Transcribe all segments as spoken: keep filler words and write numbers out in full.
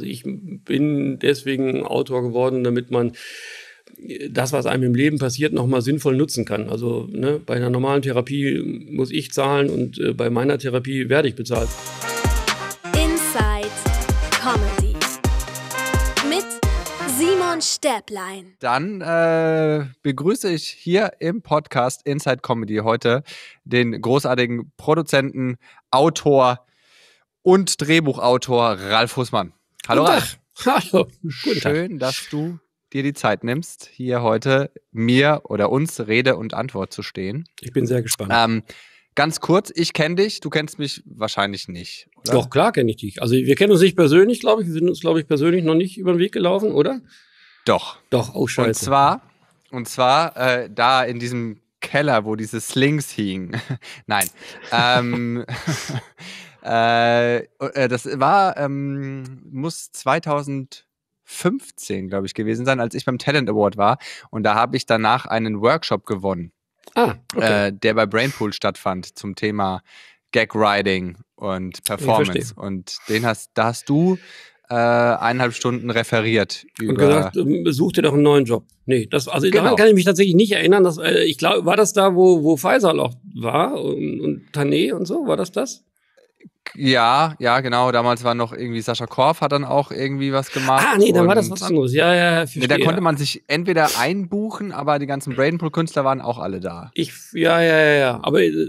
Also ich bin deswegen Autor geworden, damit man das, was einem im Leben passiert, nochmal sinnvoll nutzen kann. Also ne, bei einer normalen Therapie muss ich zahlen und äh, bei meiner Therapie werde ich bezahlt. Inside Comedy mit Simon Stäblein. Dann äh, begrüße ich hier im Podcast Inside Comedy heute den großartigen Produzenten, Autor und Drehbuchautor Ralf Husmann. Hallo Ralf. Hallo. Guten Tag. Schön, dass du dir die Zeit nimmst, hier heute mir oder uns Rede und Antwort zu stehen. Ich bin sehr gespannt. Ähm, ganz kurz, ich kenne dich, du kennst mich wahrscheinlich nicht, oder? Doch, klar kenne ich dich. Also wir kennen uns nicht persönlich, glaube ich. Wir sind uns, glaube ich, persönlich noch nicht über den Weg gelaufen, oder? Doch. Doch, oh scheiße. Und zwar, und zwar äh, da in diesem Keller, wo diese Slings hingen. Nein. ähm... Äh, das war, ähm, muss zweitausendfünfzehn, glaube ich, gewesen sein, als ich beim Talent Award war. Und da habe ich danach einen Workshop gewonnen, ah, okay. äh, der bei Brainpool stattfand zum Thema Gag-Writing und Performance. Und den hast, da hast du äh, eineinhalb Stunden referiert. Über und gesagt, such dir doch einen neuen Job. Nee, das, also genau. Daran kann ich mich tatsächlich nicht erinnern. Dass, äh, ich glaube, war das da, wo, wo Faisal auch war und, und Tané und so? War das das? Ja, ja, genau. Damals war noch irgendwie Sascha Korf hat dann auch irgendwie was gemacht. Ah, nee, dann war das was anderes. Ja, ja, verstehe. Nee, da konnte man sich entweder einbuchen, aber die ganzen Brainpool-Künstler waren auch alle da. Ich, ja, ja, ja, ja. Aber äh,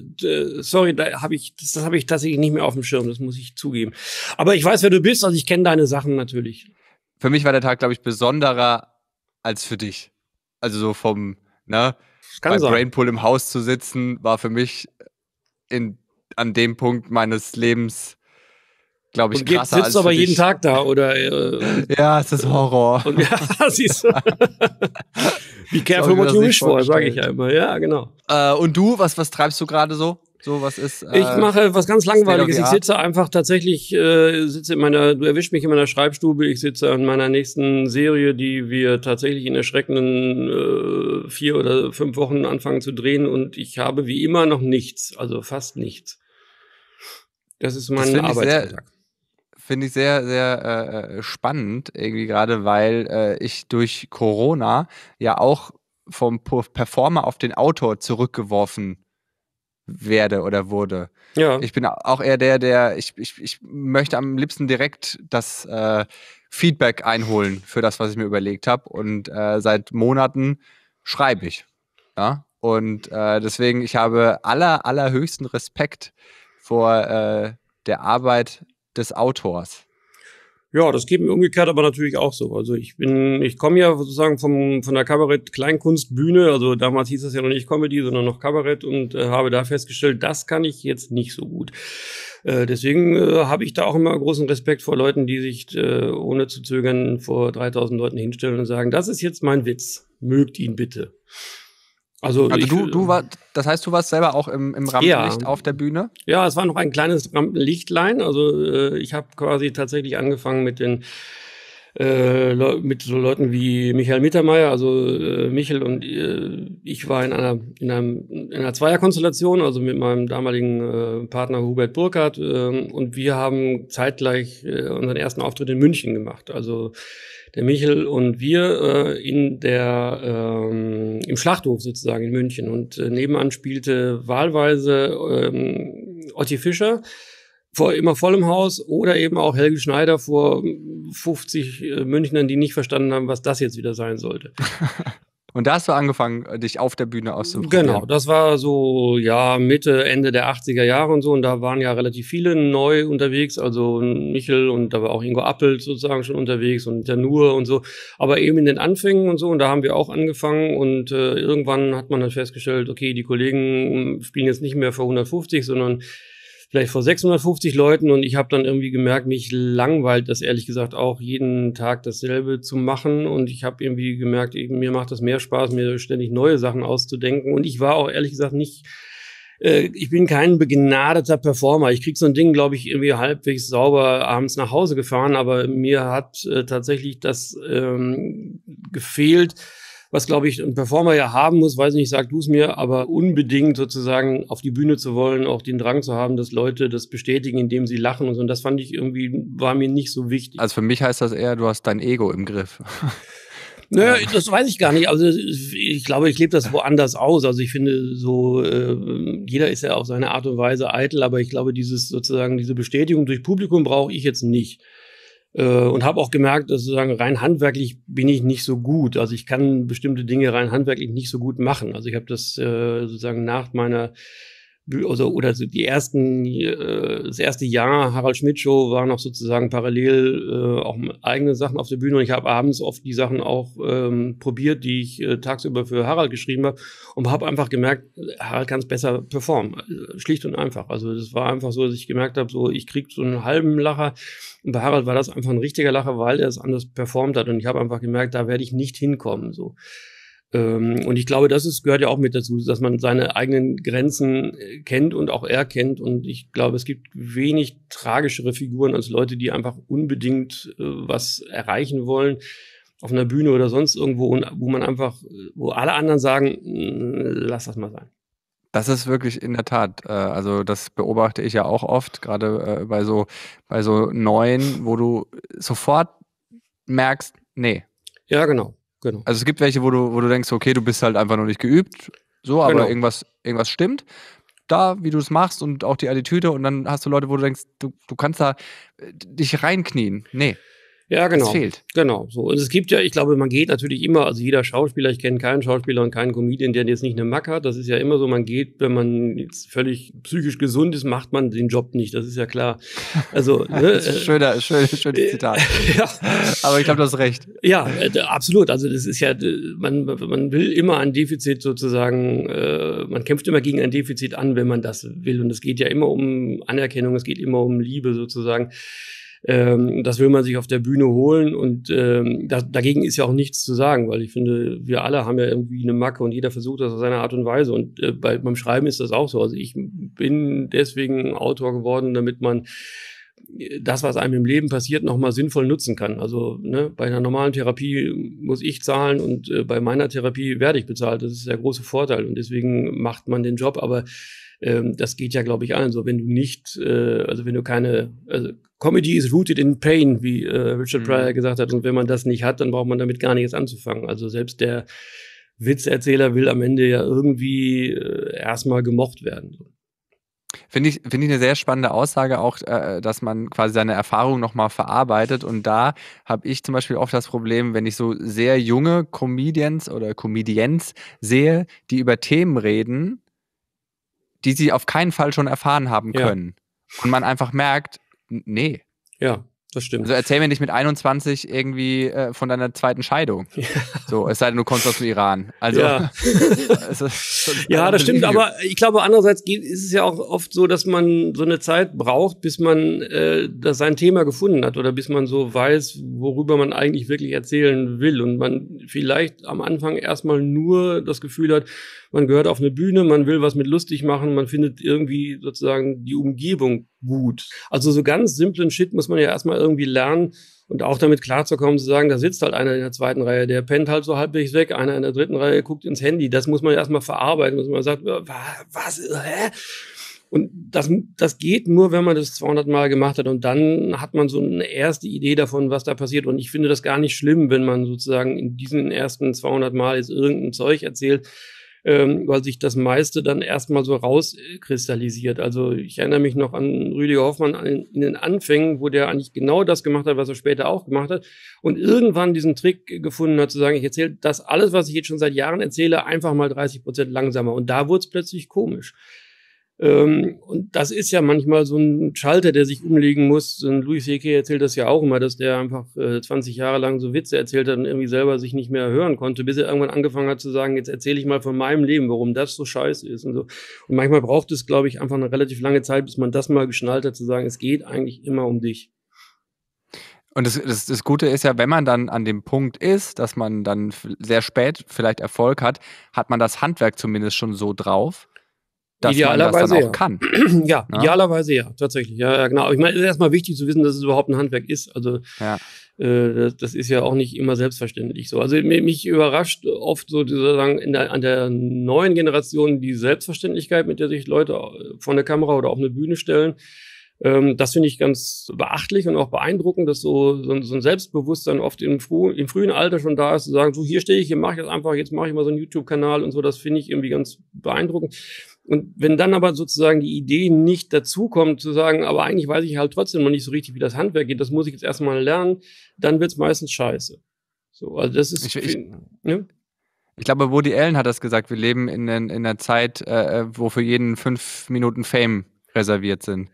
sorry, da hab ich, das, das habe ich tatsächlich nicht mehr auf dem Schirm, das muss ich zugeben. Aber ich weiß, wer du bist, also ich kenne deine Sachen natürlich. Für mich war der Tag, glaube ich, besonderer als für dich. Also so vom, ne, bei Brainpool im Haus zu sitzen, war für mich in an dem Punkt meines Lebens, glaube ich, und krasser als. Du sitzt aber jeden Tag da, oder? Äh, ja, es ist Horror. Und, ja, siehst du. Wie care for what you wish for, sage ich ja immer. Ja, genau. Äh, und du, was, was treibst du gerade so? So, was ist, äh, ich mache was ganz Langweiliges. Ich sitze einfach tatsächlich, äh, sitze in meiner, du erwischst mich in meiner Schreibstube, ich sitze an meiner nächsten Serie, die wir tatsächlich in erschreckenden äh, vier oder fünf Wochen anfangen zu drehen, und ich habe wie immer noch nichts, also fast nichts. Das ist mein Arbeitsalltag. Finde ich sehr, sehr äh, spannend, irgendwie gerade, weil äh, ich durch Corona ja auch vom Performer auf den Autor zurückgeworfen werde oder wurde. Ja. Ich bin auch eher der, der, ich, ich, ich möchte am liebsten direkt das äh, Feedback einholen für das, was ich mir überlegt habe. Und äh, seit Monaten schreibe ich. Ja? Und äh, deswegen, ich habe aller, allerhöchsten Respekt vor äh, der Arbeit des Autors. Ja, das geht mir umgekehrt aber natürlich auch so. Also ich bin, ich komme ja sozusagen vom, von der Kabarett-Kleinkunstbühne, also damals hieß es ja noch nicht Comedy, sondern noch Kabarett, und äh, habe da festgestellt, das kann ich jetzt nicht so gut. Äh, deswegen äh, habe ich da auch immer großen Respekt vor Leuten, die sich äh, ohne zu zögern vor dreitausend Leuten hinstellen und sagen, das ist jetzt mein Witz, mögt ihn bitte. Also, also ich, du, du war, das heißt, du warst selber auch im, im Rampenlicht, ja, auf der Bühne? Ja, es war noch ein kleines Rampenlichtlein. Also äh, ich habe quasi tatsächlich angefangen mit den äh, mit so Leuten wie Michael Mittermeier. Also äh, Michael und äh, ich war in einer in, einem, in einer Zweierkonstellation, also mit meinem damaligen äh, Partner Hubert Burkhardt. Äh, und wir haben zeitgleich äh, unseren ersten Auftritt in München gemacht. Also der Michel und wir äh, in der, ähm, im Schlachthof sozusagen in München. Und äh, nebenan spielte wahlweise ähm, Otti Fischer, vor, immer voll im Haus, oder eben auch Helge Schneider vor fünfzig äh, Münchnern, die nicht verstanden haben, was das jetzt wieder sein sollte. Und da hast du angefangen, dich auf der Bühne auszuprobieren. Genau, das war so, ja, Mitte, Ende der achtziger Jahre und so. Und da waren ja relativ viele neu unterwegs. Also Michel, und da war auch Ingo Appelt sozusagen schon unterwegs und der Nur und so. Aber eben in den Anfängen und so. Und da haben wir auch angefangen. Und äh, irgendwann hat man dann festgestellt, okay, die Kollegen spielen jetzt nicht mehr vor hundertfünfzig, sondern vielleicht vor sechshundertfünfzig Leuten, und ich habe dann irgendwie gemerkt, mich langweilt das ehrlich gesagt auch, jeden Tag dasselbe zu machen, und ich habe irgendwie gemerkt, eben mir macht das mehr Spaß, mir ständig neue Sachen auszudenken, und ich war auch ehrlich gesagt nicht, äh, ich bin kein begnadeter Performer, ich krieg so ein Ding, glaube ich, irgendwie halbwegs sauber abends nach Hause gefahren, aber mir hat äh, tatsächlich das ähm, gefehlt, was, glaube ich, ein Performer ja haben muss, weiß nicht, sag du es mir, aber unbedingt sozusagen auf die Bühne zu wollen, auch den Drang zu haben, dass Leute das bestätigen, indem sie lachen und so. Und das fand ich irgendwie, war mir nicht so wichtig. Also für mich heißt das eher, du hast dein Ego im Griff. Naja, das weiß ich gar nicht. Also ich glaube, ich lebe das woanders aus. Also ich finde so, äh, jeder ist ja auf seine Art und Weise eitel, aber ich glaube, dieses sozusagen, diese Bestätigung durch Publikum brauche ich jetzt nicht. Äh, und habe auch gemerkt, dass sozusagen rein handwerklich bin ich nicht so gut. Also ich kann bestimmte Dinge rein handwerklich nicht so gut machen. Also ich habe das äh, sozusagen nach meiner Also, oder die ersten, das erste Jahr Harald-Schmidt-Show war noch sozusagen parallel auch eigene Sachen auf der Bühne, und ich habe abends oft die Sachen auch ähm, probiert, die ich tagsüber für Harald geschrieben habe, und habe einfach gemerkt, Harald kann es besser performen, schlicht und einfach. Also das war einfach so, dass ich gemerkt habe, so ich kriege so einen halben Lacher, und bei Harald war das einfach ein richtiger Lacher, weil er es anders performt hat, und ich habe einfach gemerkt, da werde ich nicht hinkommen, so. Und ich glaube, das ist, gehört ja auch mit dazu, dass man seine eigenen Grenzen kennt und auch erkennt. Und ich glaube, es gibt wenig tragischere Figuren als Leute, die einfach unbedingt äh, was erreichen wollen auf einer Bühne oder sonst irgendwo, und wo man einfach, wo alle anderen sagen, lass das mal sein. Das ist wirklich in der Tat, äh, also das beobachte ich ja auch oft, gerade äh, bei so bei so Neuen, wo du sofort merkst, nee. Ja, genau. Genau. Also es gibt welche, wo du, wo du denkst, okay, du bist halt einfach noch nicht geübt, so, aber genau. irgendwas, irgendwas stimmt da, wie du es machst, und auch die Attitüde, und dann hast du Leute, wo du denkst, du, du kannst da dich reinknien. Nee. Ja, genau. Das fehlt. Genau. So. Und es gibt ja, ich glaube, man geht natürlich immer, also jeder Schauspieler, ich kenne keinen Schauspieler und keinen Comedian, der jetzt nicht eine Macke hat. Das ist ja immer so, man geht, wenn man jetzt völlig psychisch gesund ist, macht man den Job nicht. Das ist ja klar. Also, ne, das ist schöner, äh, schön, schönes Zitat. Äh, ja. Aber ich glaube, du hast recht. Ja, äh, absolut. Also das ist ja, man, man will immer ein Defizit sozusagen, äh, man kämpft immer gegen ein Defizit an, wenn man das will. Und es geht ja immer um Anerkennung, es geht immer um Liebe sozusagen. Ähm, das will man sich auf der Bühne holen, und ähm, da, dagegen ist ja auch nichts zu sagen, weil ich finde, wir alle haben ja irgendwie eine Macke, und jeder versucht das auf seine Art und Weise, und äh, bei, beim Schreiben ist das auch so. Also ich bin deswegen Autor geworden, damit man das, was einem im Leben passiert, nochmal sinnvoll nutzen kann. Also ne, bei einer normalen Therapie muss ich zahlen, und äh, bei meiner Therapie werde ich bezahlt. Das ist der große Vorteil, und deswegen macht man den Job, aber ähm, das geht ja, glaube ich, allen so. Wenn du nicht, äh, also wenn du keine, also Comedy is rooted in pain, wie äh, Richard Pryor gesagt hat. Und wenn man das nicht hat, dann braucht man damit gar nichts anzufangen. Also selbst der Witzerzähler will am Ende ja irgendwie äh, erstmal gemocht werden. Finde ich, finde ich eine sehr spannende Aussage auch, äh, dass man quasi seine Erfahrung nochmal verarbeitet. Und da habe ich zum Beispiel oft das Problem, wenn ich so sehr junge Comedians oder Comedians sehe, die über Themen reden, die sie auf keinen Fall schon erfahren haben können. Ja. Und man einfach merkt, nee. Ja, das stimmt. Also erzähl mir nicht mit einundzwanzig irgendwie äh, von deiner zweiten Scheidung. Ja. So, es sei denn, du kommst aus dem Iran. Also, ja, ja, das stimmt. Aber ich glaube, andererseits ist es ja auch oft so, dass man so eine Zeit braucht, bis man äh, das sein Thema gefunden hat oder bis man so weiß, worüber man eigentlich wirklich erzählen will. Und man vielleicht am Anfang erstmal nur das Gefühl hat, man gehört auf eine Bühne, man will was mit lustig machen, man findet irgendwie sozusagen die Umgebung gut. Also so ganz simplen Shit muss man ja erstmal irgendwie lernen und auch damit klarzukommen, zu sagen, da sitzt halt einer in der zweiten Reihe, der pennt halt so halbwegs weg, einer in der dritten Reihe guckt ins Handy. Das muss man erstmal verarbeiten, dass man sagt, was, hä? Und das, das geht nur, wenn man das zweihundert Mal gemacht hat, und dann hat man so eine erste Idee davon, was da passiert. Und ich finde das gar nicht schlimm, wenn man sozusagen in diesen ersten zweihundert Mal jetzt irgendein Zeug erzählt, Ähm, weil sich das meiste dann erstmal so rauskristallisiert. Also ich erinnere mich noch an Rüdiger Hoffmann in den Anfängen, wo der eigentlich genau das gemacht hat, was er später auch gemacht hat, und irgendwann diesen Trick gefunden hat, zu sagen, ich erzähle das alles, was ich jetzt schon seit Jahren erzähle, einfach mal dreißig Prozent langsamer, und da wurde es plötzlich komisch. Ähm, und das ist ja manchmal so ein Schalter, der sich umlegen muss. So ein Louis C K erzählt das ja auch immer, dass der einfach äh, zwanzig Jahre lang so Witze erzählt hat und irgendwie selber sich nicht mehr hören konnte, bis er irgendwann angefangen hat zu sagen, jetzt erzähle ich mal von meinem Leben, warum das so scheiße ist und so. Und manchmal braucht es, glaube ich, einfach eine relativ lange Zeit, bis man das mal geschnallt hat, zu sagen, es geht eigentlich immer um dich. Und das, das, das Gute ist ja, wenn man dann an dem Punkt ist, dass man dann sehr spät vielleicht Erfolg hat, hat man das Handwerk zumindest schon so drauf, dass idealerweise man das dann auch ja. kann. Ja, ja, idealerweise ja, tatsächlich. Ja, ja, genau. Aber ich meine, es ist erstmal wichtig zu wissen, dass es überhaupt ein Handwerk ist. Also ja. äh, das, das ist ja auch nicht immer selbstverständlich so. Also mich überrascht oft so sozusagen in der, an der neuen Generation die Selbstverständlichkeit, mit der sich Leute vor eine Kamera oder auf eine Bühne stellen. Ähm, das finde ich ganz beachtlich und auch beeindruckend, dass so, so, so ein Selbstbewusstsein oft im, früh, im frühen Alter schon da ist, zu sagen, so hier stehe ich, hier mache ich das einfach, jetzt mache ich mal so einen YouTube-Kanal und so, das finde ich irgendwie ganz beeindruckend. Und wenn dann aber sozusagen die Idee nicht dazukommt, zu sagen, aber eigentlich weiß ich halt trotzdem noch nicht so richtig, wie das Handwerk geht, das muss ich jetzt erstmal lernen, dann wird's meistens scheiße. So, also das ist... Ich, ich, ne? Ich glaube, Woody Allen hat das gesagt, wir leben in, in, in einer Zeit, äh, wo für jeden fünf Minuten Fame reserviert sind.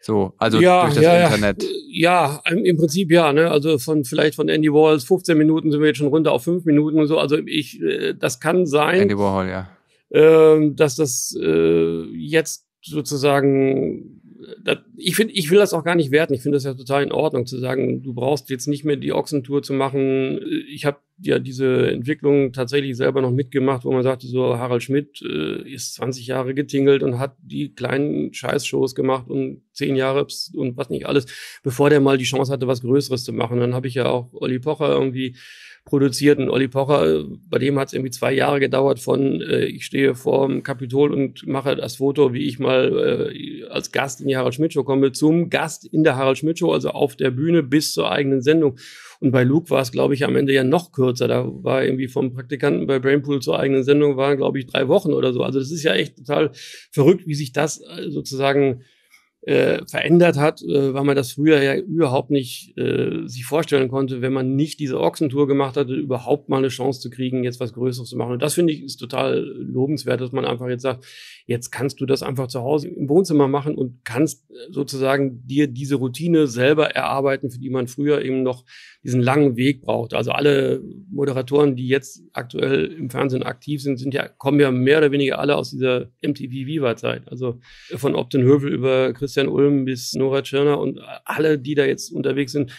So, also ja, durch das ja, Internet. Ja, ja, im Prinzip ja, ne? Also von vielleicht von Andy Warhols fünfzehn Minuten sind wir jetzt schon runter auf fünf Minuten und so. Also ich, das kann sein. Andy Warhol, ja. Äh, dass das äh, jetzt sozusagen, das, ich finde, ich will das auch gar nicht werten. Ich finde das ja total in Ordnung zu sagen, du brauchst jetzt nicht mehr die Ochsentour zu machen. Ich habe ja diese Entwicklung tatsächlich selber noch mitgemacht, wo man sagte, so Harald Schmidt äh, ist zwanzig Jahre getingelt und hat die kleinen Scheißshows gemacht und zehn Jahre und was nicht alles, bevor der mal die Chance hatte, was Größeres zu machen. Dann habe ich ja auch Olli Pocher irgendwie produziert und Olli Pocher, bei dem hat es irgendwie zwei Jahre gedauert von äh, ich stehe vorm Kapitol und mache das Foto, wie ich mal äh, als Gast in die Harald-Schmidt-Show komme, zum Gast in der Harald-Schmidt-Show, also auf der Bühne bis zur eigenen Sendung. Und bei Luke war es, glaube ich, am Ende ja noch kürzer. Da war irgendwie vom Praktikanten bei Brainpool zur eigenen Sendung waren, glaube ich, drei Wochen oder so. Also das ist ja echt total verrückt, wie sich das sozusagen Äh, verändert hat, äh, weil man das früher ja überhaupt nicht äh, sich vorstellen konnte, wenn man nicht diese Ochsentour gemacht hatte, überhaupt mal eine Chance zu kriegen, jetzt was Größeres zu machen. Und das finde ich ist total lobenswert, dass man einfach jetzt sagt, jetzt kannst du das einfach zu Hause im Wohnzimmer machen und kannst äh, sozusagen dir diese Routine selber erarbeiten, für die man früher eben noch diesen langen Weg braucht. Also alle Moderatoren, die jetzt aktuell im Fernsehen aktiv sind, sind ja, kommen ja mehr oder weniger alle aus dieser M T V-Viva-Zeit. Also von Ob den Hövel über Christian Ulm bis Nora Tschirner und alle, die da jetzt unterwegs sind,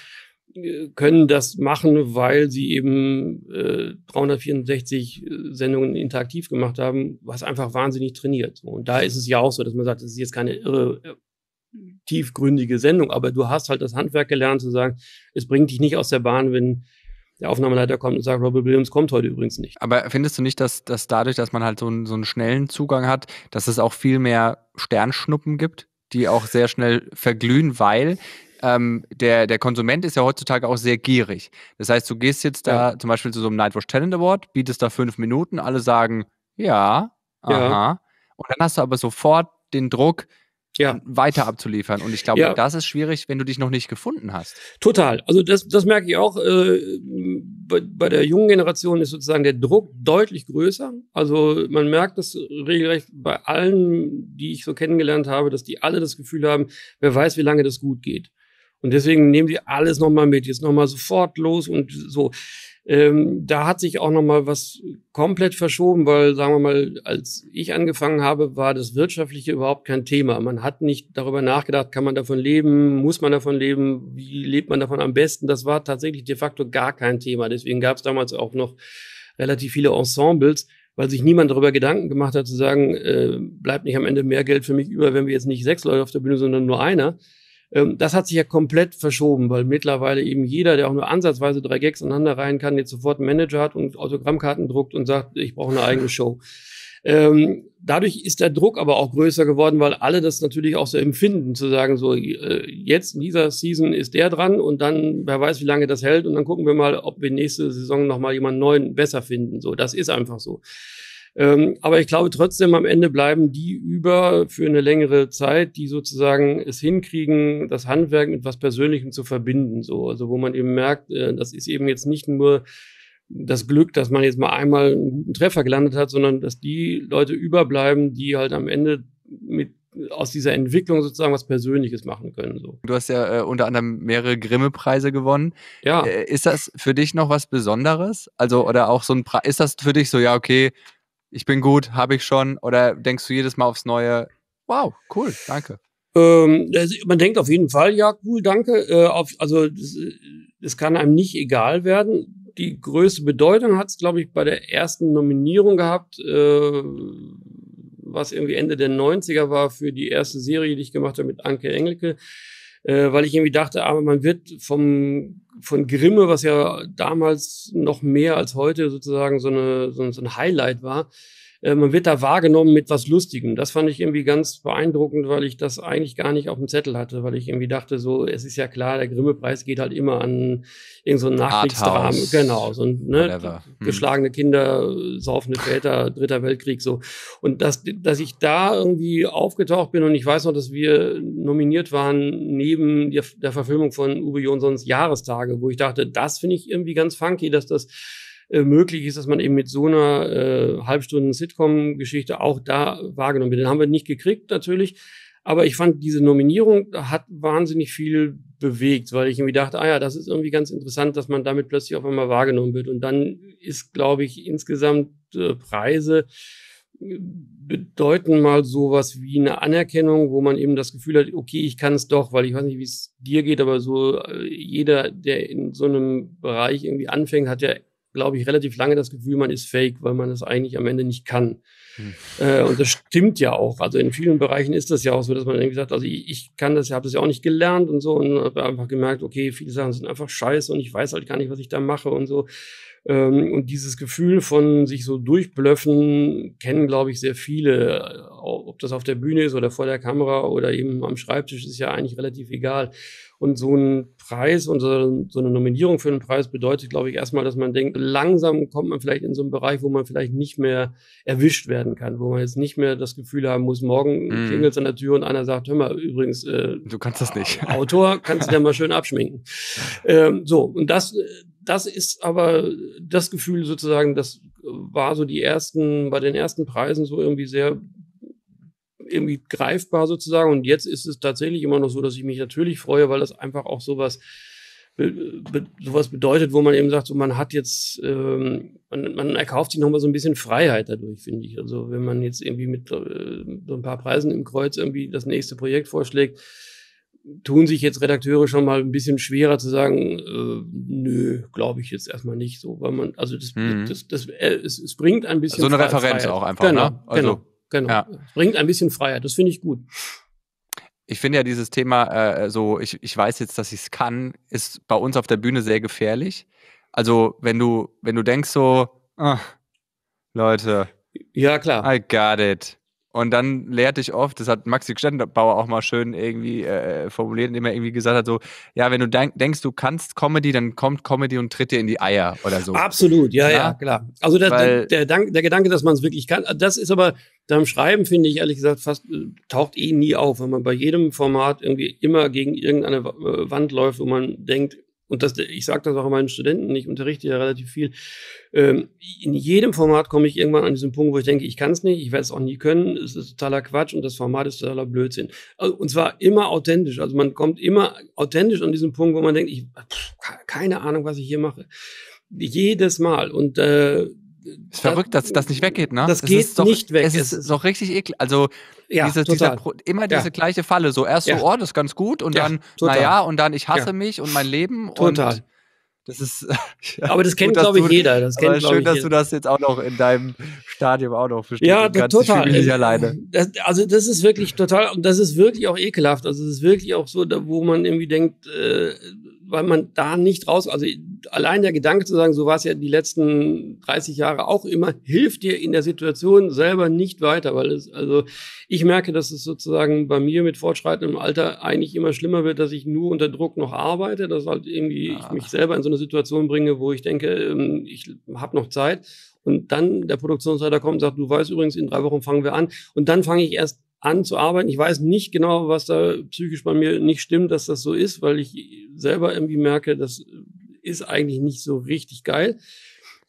können das machen, weil sie eben äh, dreihundertvierundsechzig Sendungen interaktiv gemacht haben, was einfach wahnsinnig trainiert. Und da ist es ja auch so, dass man sagt, das ist jetzt keine irre, tiefgründige Sendung, aber du hast halt das Handwerk gelernt zu sagen, es bringt dich nicht aus der Bahn, wenn der Aufnahmeleiter kommt und sagt, Robert Williams kommt heute übrigens nicht. Aber findest du nicht, dass, dass dadurch, dass man halt so einen, so einen schnellen Zugang hat, dass es auch viel mehr Sternschnuppen gibt, die auch sehr schnell verglühen, weil ähm, der, der Konsument ist ja heutzutage auch sehr gierig. Das heißt, du gehst jetzt da ja. zum Beispiel zu so einem Nightwash Talent Award, bietest da fünf Minuten, alle sagen, ja, ja. aha. Und dann hast du aber sofort den Druck, ja. weiter abzuliefern. Und ich glaube, ja. das ist schwierig, wenn du dich noch nicht gefunden hast. Total. Also das, das merke ich auch. Äh, bei, bei der jungen Generation ist sozusagen der Druck deutlich größer. Also man merkt das regelrecht bei allen, die ich so kennengelernt habe, dass die alle das Gefühl haben, wer weiß, wie lange das gut geht. Und deswegen nehmen sie alles nochmal mit, jetzt nochmal sofort los und so. Ähm, da hat sich auch nochmal was komplett verschoben, weil, sagen wir mal, als ich angefangen habe, war das Wirtschaftliche überhaupt kein Thema. Man hat nicht darüber nachgedacht, kann man davon leben, muss man davon leben, wie lebt man davon am besten. Das war tatsächlich de facto gar kein Thema. Deswegen gab es damals auch noch relativ viele Ensembles, weil sich niemand darüber Gedanken gemacht hat, zu sagen, äh, bleibt nicht am Ende mehr Geld für mich über, wenn wir jetzt nicht sechs Leute auf der Bühne, sondern nur einer. Das hat sich ja komplett verschoben, weil mittlerweile eben jeder, der auch nur ansatzweise drei Gags aneinander reihen kann, jetzt sofort einen Manager hat und Autogrammkarten druckt und sagt, ich brauche eine eigene Show. Ähm, dadurch ist der Druck aber auch größer geworden, weil alle das natürlich auch so empfinden, zu sagen, so äh, jetzt in dieser Season ist der dran und dann, wer weiß, wie lange das hält und dann gucken wir mal, ob wir nächste Saison nochmal jemanden neuen besser finden. So, das ist einfach so. Ähm, aber ich glaube trotzdem, am Ende bleiben die über für eine längere Zeit, die sozusagen es hinkriegen, das Handwerk mit was Persönlichem zu verbinden. So. Also wo man eben merkt, äh, das ist eben jetzt nicht nur das Glück, dass man jetzt mal einmal einen guten Treffer gelandet hat, sondern dass die Leute überbleiben, die halt am Ende mit aus dieser Entwicklung sozusagen was Persönliches machen können. So. Du hast ja äh, unter anderem mehrere Grimme-Preise gewonnen. Ja. Äh, ist das für dich noch was Besonderes? Also oder auch so ein Preis, ist das für dich so, ja okay, ich bin gut, habe ich schon? Oder denkst du jedes Mal aufs Neue, wow, cool, danke? Ähm, also man denkt auf jeden Fall, ja, cool, danke. Äh, auf, also es kann einem nicht egal werden. Die größte Bedeutung hat es, glaube ich, bei der ersten Nominierung gehabt, äh, was irgendwie Ende der neunziger war, für die erste Serie, die ich gemacht habe mit Anke Engelke, äh, weil ich irgendwie dachte, aber man wird vom von Grimme, was ja damals noch mehr als heute sozusagen so, eine, so, so ein Highlight war, äh, man wird da wahrgenommen mit was Lustigem. Das fand ich irgendwie ganz beeindruckend, weil ich das eigentlich gar nicht auf dem Zettel hatte, weil ich irgendwie dachte, so, es ist ja klar, der Grimme-Preis geht halt immer an irgend so ein Nachkriegsdrama. Genau, so ein ne, hm. geschlagene Kinder, saufende Väter, Dritter Weltkrieg, so. Und dass, dass ich da irgendwie aufgetaucht bin, und ich weiß noch, dass wir nominiert waren neben der, der Verfilmung von Uwe Johnsons Jahrestage, wo ich dachte, das finde ich irgendwie ganz funky, dass das äh, möglich ist, dass man eben mit so einer äh, halbstunden Sitcom-Geschichte auch da wahrgenommen wird. Den haben wir nicht gekriegt natürlich, aber ich fand, diese Nominierung hat wahnsinnig viel bewegt, weil ich irgendwie dachte, ah ja, das ist irgendwie ganz interessant, dass man damit plötzlich auf einmal wahrgenommen wird. Und dann ist, glaube ich, insgesamt äh, Preise bedeuten mal sowas wie eine Anerkennung, wo man eben das Gefühl hat, okay, ich kann es doch, weil ich weiß nicht, wie es dir geht, aber so jeder, der in so einem Bereich irgendwie anfängt, hat ja, glaube ich, relativ lange das Gefühl, man ist fake, weil man das eigentlich am Ende nicht kann. Hm. Äh, und das stimmt ja auch. Also in vielen Bereichen ist das ja auch so, dass man irgendwie sagt, also ich, ich kann das, ich habe das ja auch nicht gelernt und so, und habe einfach gemerkt, okay, viele Sachen sind einfach scheiße und ich weiß halt gar nicht, was ich da mache und so. Und dieses Gefühl von sich so durchblöffen kennen, glaube ich, sehr viele. Ob das auf der Bühne ist oder vor der Kamera oder eben am Schreibtisch, ist ja eigentlich relativ egal. Und so ein Preis und so, so eine Nominierung für einen Preis bedeutet, glaube ich, erstmal, dass man denkt, langsam kommt man vielleicht in so einen Bereich, wo man vielleicht nicht mehr erwischt werden kann, wo man jetzt nicht mehr das Gefühl haben muss, morgen mm. klingelt es an der Tür und einer sagt, hör mal, übrigens, äh, du kannst das nicht. Autor, kannst du dir mal schön abschminken. Ähm, so, und das... Das ist aber das Gefühl sozusagen, das war so die ersten, bei den ersten Preisen so irgendwie sehr irgendwie greifbar sozusagen. Und jetzt ist es tatsächlich immer noch so, dass ich mich natürlich freue, weil das einfach auch sowas, sowas bedeutet, wo man eben sagt, so man hat jetzt, ähm, man, man erkauft sich nochmal so ein bisschen Freiheit dadurch, finde ich. Also wenn man jetzt irgendwie mit äh, so ein paar Preisen im Kreuz irgendwie das nächste Projekt vorschlägt, tun sich jetzt Redakteure schon mal ein bisschen schwerer zu sagen, äh, nö, glaube ich jetzt erstmal nicht so, weil man, also das, mhm. das, das, das äh, es, es bringt ein bisschen so eine Fre Referenz Freiheit. Auch einfach, genau, ne? Also, genau, genau, ja. Es bringt ein bisschen Freiheit, das finde ich gut. Ich finde ja dieses Thema, äh, so ich, ich weiß jetzt, dass ich es kann, ist bei uns auf der Bühne sehr gefährlich. Also wenn du, wenn du denkst so, ah, Leute, ja klar, I got it. Und dann lehrt dich oft, das hat Maxi Gstettenbauer auch mal schön irgendwie äh, formuliert, indem er irgendwie gesagt hat, so, ja, wenn du denk, denkst, du kannst Comedy, dann kommt Comedy und tritt dir in die Eier oder so. Absolut, ja, ja, ja klar. Also das, der, der, Dank, der Gedanke, dass man es wirklich kann, das ist aber beim Schreiben, finde ich, ehrlich gesagt, fast taucht eh nie auf, wenn man bei jedem Format irgendwie immer gegen irgendeine Wand läuft, wo man denkt, und das, ich sage das auch meinen Studenten, ich unterrichte ja relativ viel, ähm, in jedem Format komme ich irgendwann an diesen Punkt, wo ich denke, ich kann es nicht, ich werde es auch nie können, es ist totaler Quatsch und das Format ist totaler Blödsinn. Also, und zwar immer authentisch, also man kommt immer authentisch an diesen Punkt, wo man denkt, ich pff, keine Ahnung, was ich hier mache. Jedes Mal. Und äh, ist verrückt, dass das nicht weggeht, ne? Das, das geht ist doch, nicht weg. Es ist, es ist doch richtig eklig. Also ja, dieses, dieser, immer diese ja. gleiche Falle. So erst ja. so, oh, das ist ganz gut und ja, dann, naja, und dann ich hasse ja. mich und mein Leben. Total. Und das ist, ja, aber das kennt, glaube ich, jeder. Das kennt, schön, dass jeder. Du das jetzt auch noch in deinem Stadium auch noch verstehst. Ja, kannst, total. Ich fühle mich nicht alleine. Das, also das ist wirklich total, und das ist wirklich auch ekelhaft. Also es ist wirklich auch so, wo man irgendwie denkt, äh, weil man da nicht raus, also allein der Gedanke zu sagen, so war es ja die letzten dreißig Jahre auch immer, hilft dir in der Situation selber nicht weiter, weil es, also ich merke, dass es sozusagen bei mir mit fortschreitendem Alter eigentlich immer schlimmer wird, dass ich nur unter Druck noch arbeite, dass halt irgendwie ah. ich mich selber in so eine Situation bringe, wo ich denke, ich habe noch Zeit, und dann der Produktionsleiter kommt und sagt, du weißt übrigens, in drei Wochen fangen wir an, und dann fange ich erst an zu arbeiten. Ich weiß nicht genau, was da psychisch bei mir nicht stimmt, dass das so ist, weil ich selber irgendwie merke, das ist eigentlich nicht so richtig geil.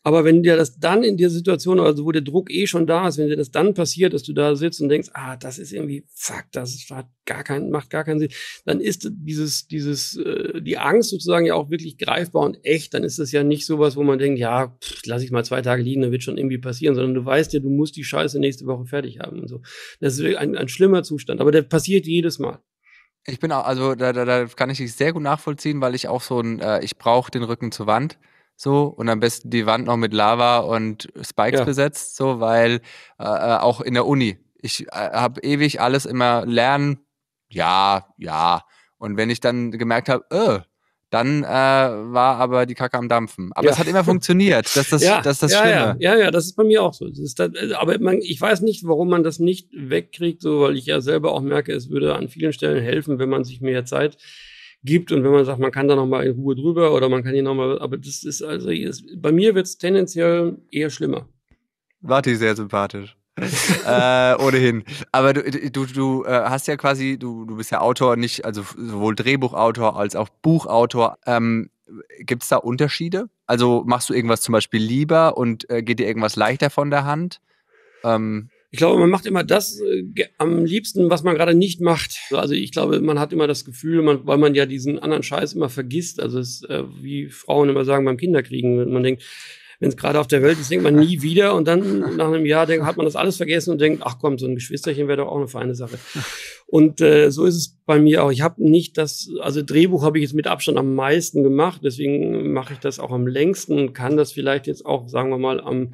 Aber wenn dir das dann in der Situation, also wo der Druck eh schon da ist, wenn dir das dann passiert, dass du da sitzt und denkst, ah, das ist irgendwie, fuck, das hat gar keinen, macht gar keinen Sinn, dann ist dieses, dieses, äh, die Angst sozusagen ja auch wirklich greifbar und echt. Dann ist das ja nicht sowas, wo man denkt, ja, pff, lass ich mal zwei Tage liegen, dann wird schon irgendwie passieren, sondern du weißt ja, du musst die Scheiße nächste Woche fertig haben und so. Das ist ein, ein schlimmer Zustand, aber der passiert jedes Mal. Ich bin auch, also da, da, da kann ich dich sehr gut nachvollziehen, weil ich auch so ein, äh, ich brauche den Rücken zur Wand. So, und am besten die Wand noch mit Lava und Spikes ja. besetzt, so, weil äh, auch in der Uni, ich habe ewig alles immer lernen, ja, ja. Und wenn ich dann gemerkt habe, öh, dann äh, war aber die Kacke am Dampfen. Aber ja. es hat immer funktioniert, das ist das, ja, das, das ja, Schlimme. Ja, ja, ja, das ist bei mir auch so. Das ist das, aber man, ich weiß nicht, warum man das nicht wegkriegt, so, weil ich ja selber auch merke, es würde an vielen Stellen helfen, wenn man sich mehr Zeit gibt und wenn man sagt, man kann da nochmal in Ruhe drüber oder man kann hier nochmal, aber das ist also, ist, bei mir wird es tendenziell eher schlimmer. Warte, sehr sympathisch. äh, ohnehin. Aber du, du, du hast ja quasi, du, du bist ja Autor, nicht, also sowohl Drehbuchautor als auch Buchautor. Ähm, gibt es da Unterschiede? Also machst du irgendwas zum Beispiel lieber und äh, geht dir irgendwas leichter von der Hand? Ähm, Ich glaube, man macht immer das äh, am liebsten, was man gerade nicht macht. Also ich glaube, man hat immer das Gefühl, man, weil man ja diesen anderen Scheiß immer vergisst. Also es ist, äh, wie Frauen immer sagen beim Kinderkriegen, man denkt, wenn es gerade auf der Welt ist, denkt man nie wieder. Und dann nach einem Jahr denkt, hat man das alles vergessen und denkt, ach komm, so ein Geschwisterchen wäre doch auch eine feine Sache. Und äh, so ist es bei mir auch. Ich habe nicht das, also Drehbuch habe ich jetzt mit Abstand am meisten gemacht. Deswegen mache ich das auch am längsten und kann das vielleicht jetzt auch, sagen wir mal, am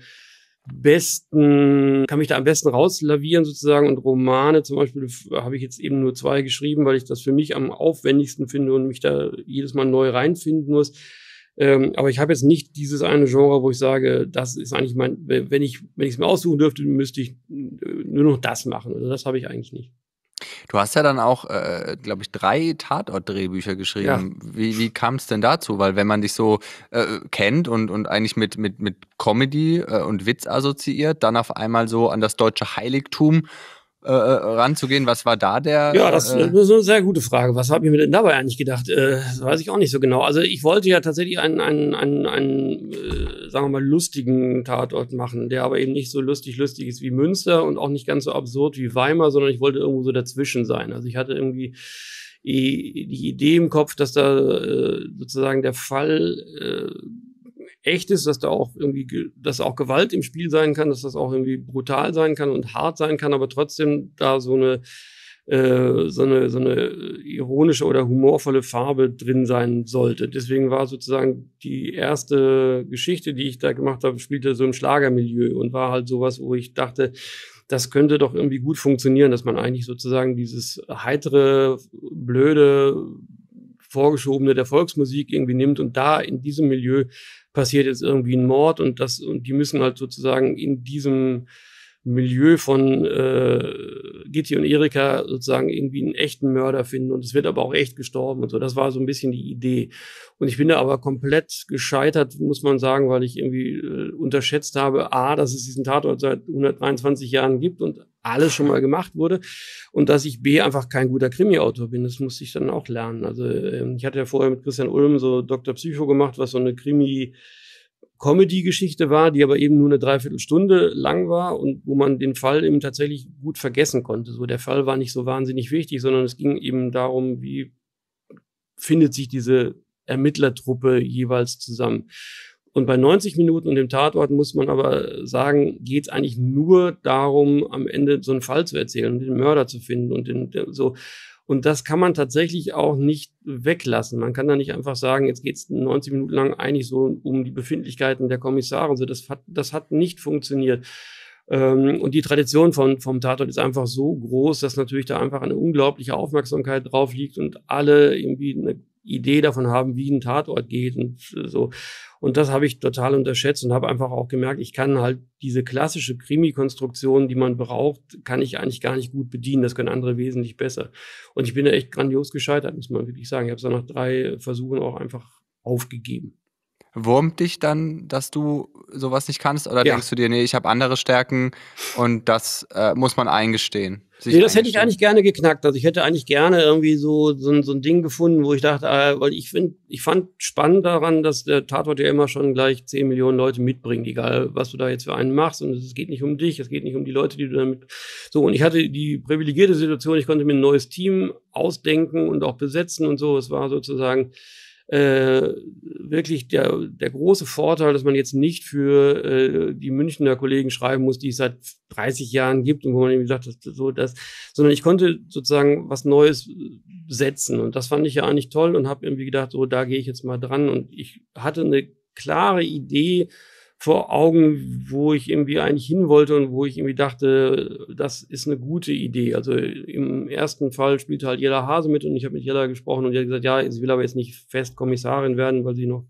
besten, kann mich da am besten rauslavieren sozusagen, und Romane zum Beispiel habe ich jetzt eben nur zwei geschrieben, weil ich das für mich am aufwendigsten finde und mich da jedes Mal neu reinfinden muss. Ähm, aber ich habe jetzt nicht dieses eine Genre, wo ich sage, das ist eigentlich mein, wenn ich wenn ich es mir aussuchen dürfte, müsste ich nur noch das machen. Also das habe ich eigentlich nicht. Du hast ja dann auch, äh, glaube ich, drei Tatort-Drehbücher geschrieben. Ja. Wie, wie kam es denn dazu? Weil wenn man dich so äh, kennt und, und eigentlich mit, mit, mit Comedy äh, und Witz assoziiert, dann auf einmal so an das deutsche Heiligtum äh, ranzugehen, was war da der... Ja, das, äh, das ist eine sehr gute Frage. Was habe ich mir denn dabei eigentlich gedacht? Äh, das weiß ich auch nicht so genau. Also ich wollte ja tatsächlich einen, einen, einen, einen äh, sagen wir mal, lustigen Tatort machen, der aber eben nicht so lustig lustig ist wie Münster und auch nicht ganz so absurd wie Weimar, sondern ich wollte irgendwo so dazwischen sein. Also ich hatte irgendwie die Idee im Kopf, dass da äh, sozusagen der Fall... Äh, echt ist, dass da auch irgendwie, dass auch Gewalt im Spiel sein kann, dass das auch irgendwie brutal sein kann und hart sein kann, aber trotzdem da so eine, äh, so eine, so eine ironische oder humorvolle Farbe drin sein sollte. Deswegen war sozusagen die erste Geschichte, die ich da gemacht habe, spielte so im Schlagermilieu und war halt sowas, wo ich dachte, das könnte doch irgendwie gut funktionieren, dass man eigentlich sozusagen dieses heitere, blöde, vorgeschobene der Volksmusik irgendwie nimmt und da in diesem Milieu passiert jetzt irgendwie ein Mord und das und die müssen halt sozusagen in diesem Milieu von äh, Gitti und Erika sozusagen irgendwie einen echten Mörder finden und es wird aber auch echt gestorben und so. Das war so ein bisschen die Idee. Und ich bin da aber komplett gescheitert, muss man sagen, weil ich irgendwie äh, unterschätzt habe, a, dass es diesen Tatort seit hundertdreiundzwanzig Jahren gibt und alles schon mal gemacht wurde und dass ich b, einfach kein guter Krimi-Autor bin. Das musste ich dann auch lernen. Also äh, ich hatte ja vorher mit Christian Ulm so Doktor Psycho gemacht, was so eine Krimi- Comedy-Geschichte war, die aber eben nur eine Dreiviertelstunde lang war und wo man den Fall eben tatsächlich gut vergessen konnte. So, der Fall war nicht so wahnsinnig wichtig, sondern es ging eben darum, wie findet sich diese Ermittlertruppe jeweils zusammen. Und bei neunzig Minuten und dem Tatort muss man aber sagen, geht es eigentlich nur darum, am Ende so einen Fall zu erzählen und den Mörder zu finden und den, so. Und das kann man tatsächlich auch nicht weglassen. Man kann da nicht einfach sagen, jetzt geht es neunzig Minuten lang eigentlich so um die Befindlichkeiten der Kommissare und so. Das hat, das hat nicht funktioniert. Ähm, und die Tradition von, vom Tatort ist einfach so groß, dass natürlich da einfach eine unglaubliche Aufmerksamkeit drauf liegt und alle irgendwie eine Idee davon haben, wie ein Tatort geht und so. Und das habe ich total unterschätzt und habe einfach auch gemerkt, ich kann halt diese klassische Krimi-Konstruktion, die man braucht, kann ich eigentlich gar nicht gut bedienen. Das können andere wesentlich besser. Und ich bin da echt grandios gescheitert, muss man wirklich sagen. Ich habe es dann nach drei Versuchen auch einfach aufgegeben. Wurmt dich dann, dass du sowas nicht kannst? Oder ja. denkst du dir, nee, ich habe andere Stärken und das äh, muss man eingestehen? Nee, das hätte ich eigentlich gerne geknackt. Also ich hätte eigentlich gerne irgendwie so, so, so ein Ding gefunden, wo ich dachte, äh, weil ich find, ich fand spannend daran, dass der Tatort ja immer schon gleich zehn Millionen Leute mitbringt, egal was du da jetzt für einen machst. Und es geht nicht um dich, es geht nicht um die Leute, die du damit... So, und ich hatte die privilegierte Situation, ich konnte mir ein neues Team ausdenken und auch besetzen und so. Es war sozusagen... Äh, wirklich der, der große Vorteil, dass man jetzt nicht für äh, die Münchner Kollegen schreiben muss, die es seit dreißig Jahren gibt und wo man eben sagt, das, so das, sondern ich konnte sozusagen was Neues setzen und das fand ich ja eigentlich toll und habe irgendwie gedacht, so da gehe ich jetzt mal dran und ich hatte eine klare Idee vor Augen, wo ich irgendwie eigentlich hin wollte und wo ich irgendwie dachte, das ist eine gute Idee. Also im ersten Fall spielte halt Jella Hase mit und ich habe mit Jella gesprochen und die hat gesagt, ja, sie will aber jetzt nicht fest Kommissarin werden, weil sie noch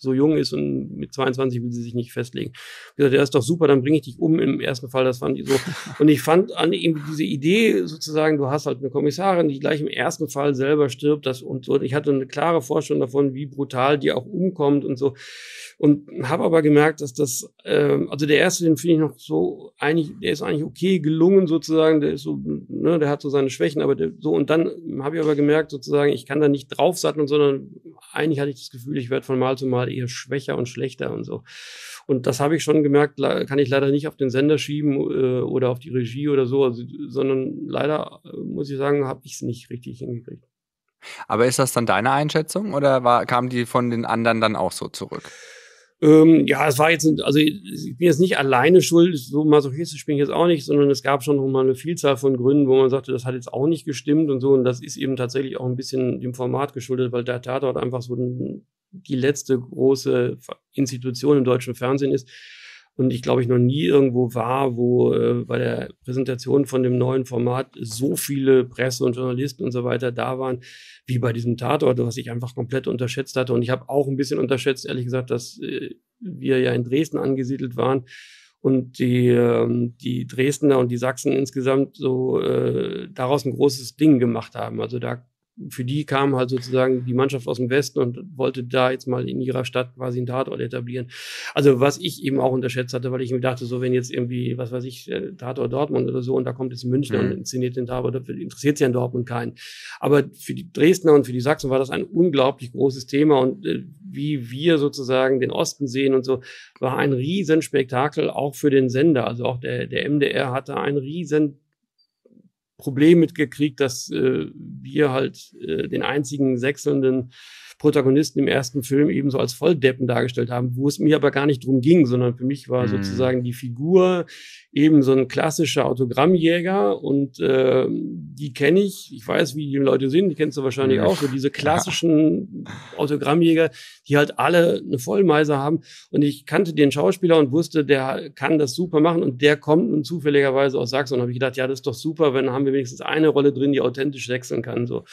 so jung ist und mit zweiundzwanzig will sie sich nicht festlegen. Ich gesagt, ja, ist doch super, dann bringe ich dich um im ersten Fall, das fand ich so. Und ich fand an eben diese Idee sozusagen, du hast halt eine Kommissarin, die gleich im ersten Fall selber stirbt, das und so. Ich hatte eine klare Vorstellung davon, wie brutal die auch umkommt und so. Und habe aber gemerkt, dass das, ähm, also der erste, den finde ich noch so, eigentlich, der ist eigentlich okay gelungen sozusagen, der ist so, ne, der hat so seine Schwächen, aber der, so. Und dann habe ich aber gemerkt sozusagen, ich kann da nicht draufsatteln, sondern eigentlich hatte ich das Gefühl, ich werde von Mal zu Mal eher schwächer und schlechter und so. Und das habe ich schon gemerkt, kann ich leider nicht auf den Sender schieben äh, oder auf die Regie oder so, also, sondern leider, äh, muss ich sagen, habe ich es nicht richtig hingekriegt. Aber ist das dann deine Einschätzung oder war, kam die von den anderen dann auch so zurück? Ähm, ja, es war jetzt, also ich bin jetzt nicht alleine schuld, so masochistisch bin ich jetzt auch nicht, sondern es gab schon noch mal eine Vielzahl von Gründen, wo man sagte, das hat jetzt auch nicht gestimmt und so, und das ist eben tatsächlich auch ein bisschen dem Format geschuldet, weil der Tatort einfach so die letzte große Institution im deutschen Fernsehen ist und ich glaube, ich noch nie irgendwo war, wo äh, bei der Präsentation von dem neuen Format so viele Presse und Journalisten und so weiter da waren, wie bei diesem Tatort, was ich einfach komplett unterschätzt hatte. Und ich habe auch ein bisschen unterschätzt, ehrlich gesagt, dass äh, wir ja in Dresden angesiedelt waren und die, äh, die Dresdner und die Sachsen insgesamt so äh, daraus ein großes Ding gemacht haben. Also da für die kam halt sozusagen die Mannschaft aus dem Westen und wollte da jetzt mal in ihrer Stadt quasi einen Tatort etablieren. Also was ich eben auch unterschätzt hatte, weil ich mir dachte, so wenn jetzt irgendwie, was weiß ich, Tatort Dortmund oder so und da kommt jetzt Münchner mhm. und inszeniert den Tatort, das interessiert es ja in Dortmund keinen. Aber für die Dresdner und für die Sachsen war das ein unglaublich großes Thema und äh, wie wir sozusagen den Osten sehen und so, war ein Riesenspektakel auch für den Sender. Also auch der, der M D R hatte ein riesen Problem mitgekriegt, dass äh, wir halt äh, den einzigen sechselnden Protagonisten im ersten Film eben so als Volldeppen dargestellt haben, wo es mir aber gar nicht drum ging, sondern für mich war mhm. sozusagen die Figur eben so ein klassischer Autogrammjäger und äh, die kenne ich, ich weiß, wie die Leute sind, die kennst du wahrscheinlich ja. auch, so diese klassischen ja. Autogrammjäger, die halt alle eine Vollmeise haben und ich kannte den Schauspieler und wusste, der kann das super machen und der kommt nun zufälligerweise aus Sachsen und habe ich gedacht, ja, das ist doch super, wenn haben wir wenigstens eine Rolle drin, die authentisch wechseln kann, so.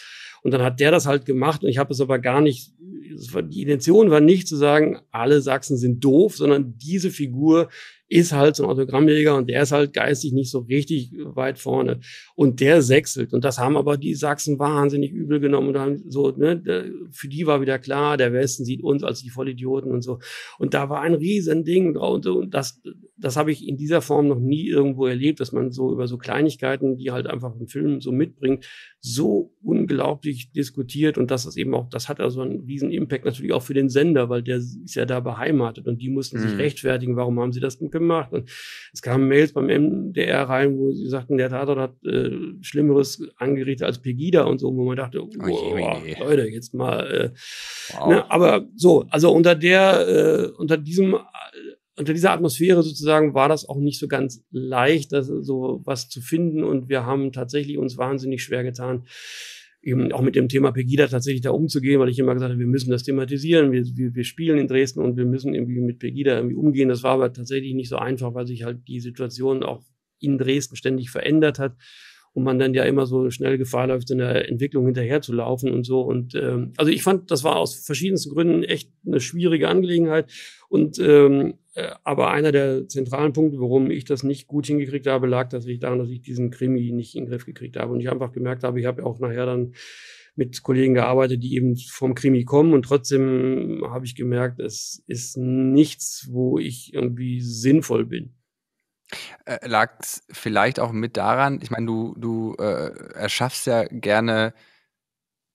Und dann hat der das halt gemacht und ich habe es aber gar nicht, die Intention war nicht zu sagen, alle Sachsen sind doof, sondern diese Figur ist halt so ein Autogrammjäger und der ist halt geistig nicht so richtig weit vorne und der sechselt und das haben aber die Sachsen wahnsinnig übel genommen und haben so, ne, für die war wieder klar, der Westen sieht uns als die Vollidioten und so und da war ein Riesending drauf und so und das, das habe ich in dieser Form noch nie irgendwo erlebt, dass man so über so Kleinigkeiten, die halt einfach ein Film so mitbringt, so unglaublich diskutiert und das ist eben auch, das hat also einen riesen Impact natürlich auch für den Sender, weil der ist ja da beheimatet und die mussten mhm. sich rechtfertigen, warum haben sie das denn gemacht und es kamen Mails beim M D R rein, wo sie sagten, der Tatort hat äh, Schlimmeres angerichtet als Pegida und so, wo man dachte, oh, oh, oh, Leute, jetzt mal, äh, wow. ne, aber so, also unter der, äh, unter diesem, unter dieser Atmosphäre sozusagen war das auch nicht so ganz leicht, das, so was zu finden und wir haben tatsächlich uns wahnsinnig schwer getan, eben auch mit dem Thema Pegida tatsächlich da umzugehen, weil ich immer gesagt habe, wir müssen das thematisieren, wir, wir, wir spielen in Dresden und wir müssen irgendwie mit Pegida irgendwie umgehen. Das war aber tatsächlich nicht so einfach, weil sich halt die Situation auch in Dresden ständig verändert hat und man dann ja immer so schnell Gefahr läuft, in der Entwicklung hinterher zu laufen und so. Und ähm, also ich fand, das war aus verschiedensten Gründen echt eine schwierige Angelegenheit. Und ähm, äh, aber einer der zentralen Punkte, warum ich das nicht gut hingekriegt habe, lag tatsächlich daran, dass ich diesen Krimi nicht in den Griff gekriegt habe. Und ich einfach gemerkt habe, ich habe auch nachher dann mit Kollegen gearbeitet, die eben vom Krimi kommen. Und trotzdem habe ich gemerkt, es ist nichts, wo ich irgendwie sinnvoll bin. Äh, lag es vielleicht auch mit daran, ich meine, du, du äh, erschaffst ja gerne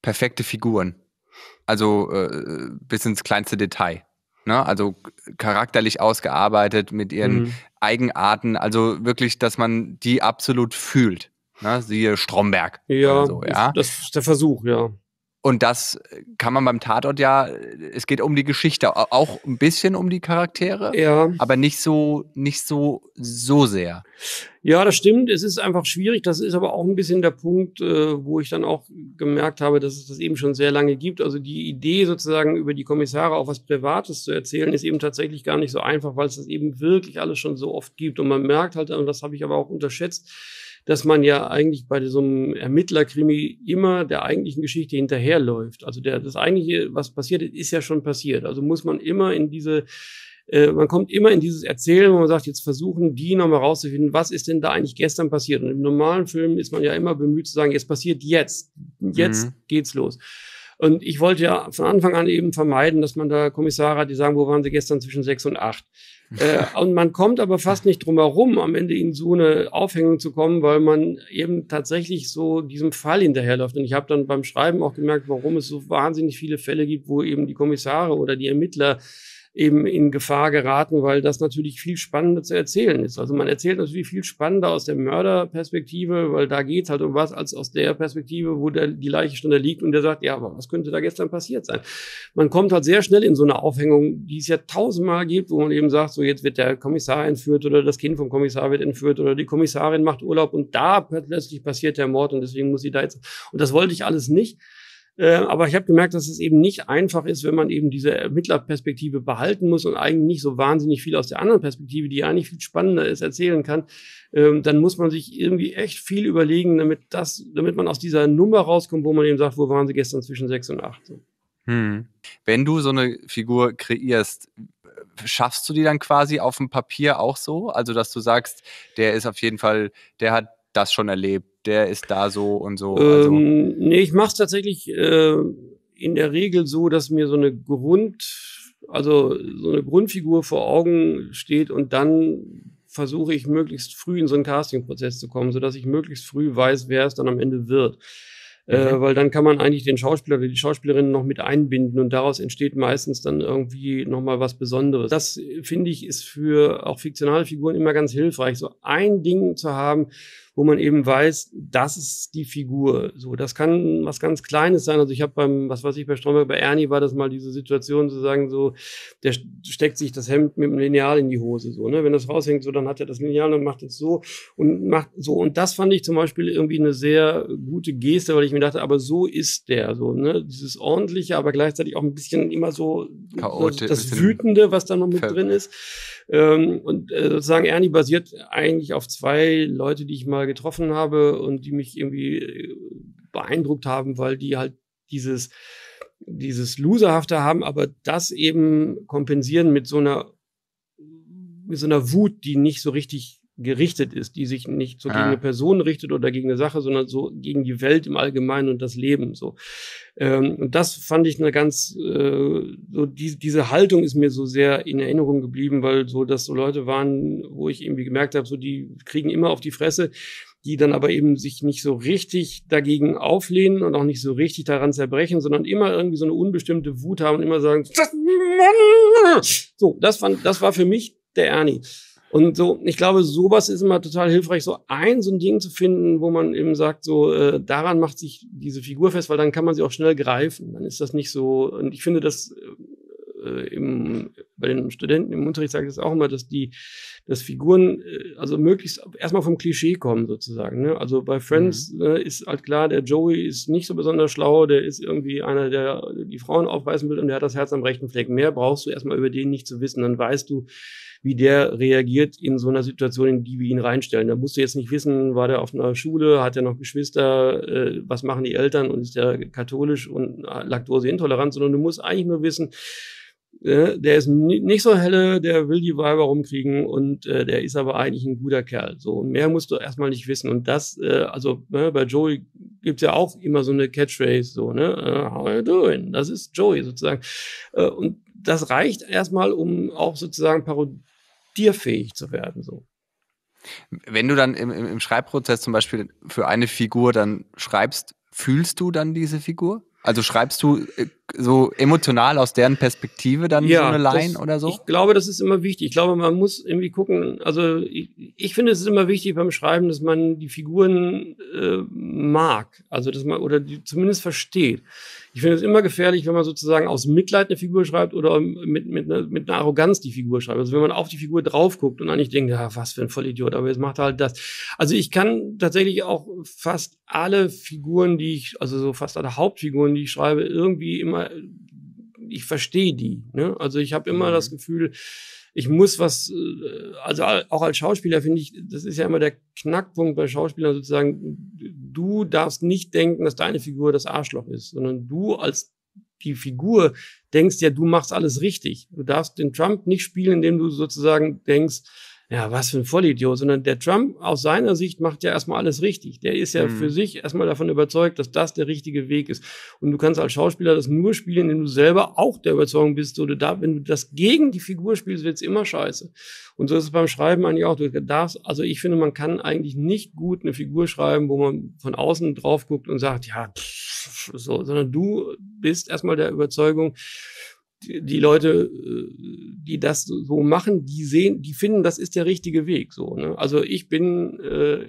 perfekte Figuren. Also äh, bis ins kleinste Detail. Ne? Also charakterlich ausgearbeitet mit ihren mhm. Eigenarten, also wirklich, dass man die absolut fühlt. Ne? Siehe Stromberg. Ja, so, ja? Das ist der Versuch, ja. Und das kann man beim Tatort ja, es geht um die Geschichte, auch ein bisschen um die Charaktere, ja, aber nicht so, nicht so, so sehr. Ja, das stimmt. Es ist einfach schwierig. Das ist aber auch ein bisschen der Punkt, äh, wo ich dann auch gemerkt habe, dass es das eben schon sehr lange gibt. Also die Idee sozusagen über die Kommissare auch was Privates zu erzählen, ist eben tatsächlich gar nicht so einfach, weil es das eben wirklich alles schon so oft gibt. Und man merkt halt, und das habe ich aber auch unterschätzt, dass man ja eigentlich bei so einem Ermittlerkrimi immer der eigentlichen Geschichte hinterherläuft. Also der, das eigentliche, was passiert ist, ist ja schon passiert. Also muss man immer in diese, äh, man kommt immer in dieses Erzählen, wo man sagt, jetzt versuchen die nochmal rauszufinden, was ist denn da eigentlich gestern passiert? Und im normalen Film ist man ja immer bemüht zu sagen, jetzt passiert jetzt, jetzt mhm. geht's los. Und ich wollte ja von Anfang an eben vermeiden, dass man da Kommissare hat, die sagen, wo waren sie gestern zwischen sechs und acht? äh, und man kommt aber fast nicht drum herum, am Ende in so eine Aufhängung zu kommen, weil man eben tatsächlich so diesem Fall hinterherläuft. Und ich habe dann beim Schreiben auch gemerkt, warum es so wahnsinnig viele Fälle gibt, wo eben die Kommissare oder die Ermittler eben in Gefahr geraten, weil das natürlich viel spannender zu erzählen ist. Also man erzählt natürlich viel spannender aus der Mörderperspektive, weil da geht's halt um was, als aus der Perspektive, wo der, die Leiche schon da liegt und der sagt, ja, aber was könnte da gestern passiert sein? Man kommt halt sehr schnell in so eine Aufhängung, die es ja tausendmal gibt, wo man eben sagt, so jetzt wird der Kommissar entführt oder das Kind vom Kommissar wird entführt oder die Kommissarin macht Urlaub und da plötzlich passiert der Mord und deswegen muss sie da jetzt, und das wollte ich alles nicht. Äh, aber ich habe gemerkt, dass es eben nicht einfach ist, wenn man eben diese Ermittlerperspektive behalten muss und eigentlich nicht so wahnsinnig viel aus der anderen Perspektive, die ja eigentlich viel spannender ist, erzählen kann. Ähm, dann muss man sich irgendwie echt viel überlegen, damit das, damit man aus dieser Nummer rauskommt, wo man eben sagt, wo waren sie gestern zwischen sechs und acht. Hm. Wenn du so eine Figur kreierst, schaffst du die dann quasi auf dem Papier auch so? Also, dass du sagst, der ist auf jeden Fall, der hat das schon erlebt, der ist da so und so. Also. Ähm, nee, ich mache es tatsächlich äh, in der Regel so, dass mir so eine Grund, also so eine Grundfigur vor Augen steht und dann versuche ich möglichst früh in so einen Castingprozess zu kommen, sodass ich möglichst früh weiß, wer es dann am Ende wird. Mhm. Äh, weil dann kann man eigentlich den Schauspieler oder die Schauspielerin noch mit einbinden und daraus entsteht meistens dann irgendwie nochmal was Besonderes. Das, finde ich, ist für auch fiktionale Figuren immer ganz hilfreich, so ein Ding zu haben, wo man eben weiß, das ist die Figur. So, das kann was ganz Kleines sein. Also ich habe beim, was weiß ich, bei Stromberg, bei Ernie war das mal diese Situation zu sagen, so, der steckt sich das Hemd mit dem Lineal in die Hose. So, ne? Wenn das raushängt, so, dann hat er das Lineal und macht es so und macht so. Und das fand ich zum Beispiel irgendwie eine sehr gute Geste, weil ich mir dachte, aber so ist der. So, ne? Dieses Ordentliche, aber gleichzeitig auch ein bisschen immer so chaotisch, das Wütende, was da noch mit drin ist. Ähm, und äh, sozusagen Ernie basiert eigentlich auf zwei Leute, die ich mal getroffen habe und die mich irgendwie beeindruckt haben, weil die halt dieses, dieses Loserhafte haben, aber das eben kompensieren mit so einer, mit so einer Wut, die nicht so richtig gerichtet ist, die sich nicht so ah. gegen eine Person richtet oder gegen eine Sache, sondern so gegen die Welt im Allgemeinen und das Leben. So. Ähm, und das fand ich eine ganz, äh, so die, diese Haltung ist mir so sehr in Erinnerung geblieben, weil so, dass so Leute waren, wo ich irgendwie gemerkt habe, so die kriegen immer auf die Fresse, die dann aber eben sich nicht so richtig dagegen auflehnen und auch nicht so richtig daran zerbrechen, sondern immer irgendwie so eine unbestimmte Wut haben und immer sagen, so, das, fand, das war für mich der Ernie. Und so, ich glaube, sowas ist immer total hilfreich, so ein, so ein Ding zu finden, wo man eben sagt, so, äh, daran macht sich diese Figur fest, weil dann kann man sie auch schnell greifen. Dann ist das nicht so, und ich finde das, äh, im, bei den Studenten im Unterricht sage ich das auch immer, dass die, dass Figuren, äh, also möglichst erstmal vom Klischee kommen sozusagen, ne? Also bei Friends, mhm. äh, ist halt klar, der Joey ist nicht so besonders schlau, der ist irgendwie einer, der die Frauen aufreißen will und der hat das Herz am rechten Fleck. Mehr brauchst du erstmal über den nicht zu wissen, dann weißt du, wie der reagiert in so einer Situation, in die wir ihn reinstellen. Da musst du jetzt nicht wissen, war der auf einer Schule, hat er noch Geschwister, äh, was machen die Eltern und ist der katholisch und laktoseintolerant, sondern du musst eigentlich nur wissen, äh, der ist nicht so helle, der will die Weiber rumkriegen und äh, der ist aber eigentlich ein guter Kerl. So, mehr musst du erstmal nicht wissen. Und das, äh, also ne, bei Joey gibt's ja auch immer so eine Catchphrase, so, ne, uh, how are you doing? Das ist Joey sozusagen. Äh, und das reicht erstmal, um auch sozusagen Parodie dir fähig zu werden. So. Wenn du dann im, im Schreibprozess zum Beispiel für eine Figur dann schreibst, fühlst du dann diese Figur? Also schreibst du so emotional aus deren Perspektive dann ja, so eine Line das, oder so? Ich glaube, das ist immer wichtig. Ich glaube, man muss irgendwie gucken, also ich, ich finde, es ist immer wichtig beim Schreiben, dass man die Figuren äh, mag, also dass man, oder die zumindest versteht. Ich finde es immer gefährlich, wenn man sozusagen aus Mitleid eine Figur schreibt oder mit, mit, einer, mit einer Arroganz die Figur schreibt. Also wenn man auf die Figur drauf guckt und eigentlich denkt, ja, was für ein Vollidiot, aber jetzt macht er halt das. Also ich kann tatsächlich auch fast alle Figuren, die ich, also so fast alle Hauptfiguren, die ich schreibe, irgendwie immer, ich verstehe die. Ne? Also ich habe immer mhm. das Gefühl, ich muss was, also auch als Schauspieler finde ich, das ist ja immer der Knackpunkt bei Schauspielern sozusagen, du darfst nicht denken, dass deine Figur das Arschloch ist, sondern du als die Figur denkst ja, du machst alles richtig. Du darfst den Trump nicht spielen, indem du sozusagen denkst, ja, was für ein Vollidiot, sondern der Trump aus seiner Sicht macht ja erstmal alles richtig. Der ist ja mhm. für sich erstmal davon überzeugt, dass das der richtige Weg ist. Und du kannst als Schauspieler das nur spielen, wenn du selber auch der Überzeugung bist, so, du darf, wenn du das gegen die Figur spielst, wird's immer scheiße. Und so ist es beim Schreiben eigentlich auch. Du darfst, also ich finde, man kann eigentlich nicht gut eine Figur schreiben, wo man von außen drauf guckt und sagt, ja, pff, so, sondern du bist erstmal der Überzeugung, die Leute, die das so machen, die sehen, die finden, das ist der richtige Weg. So, ne? Also ich bin äh,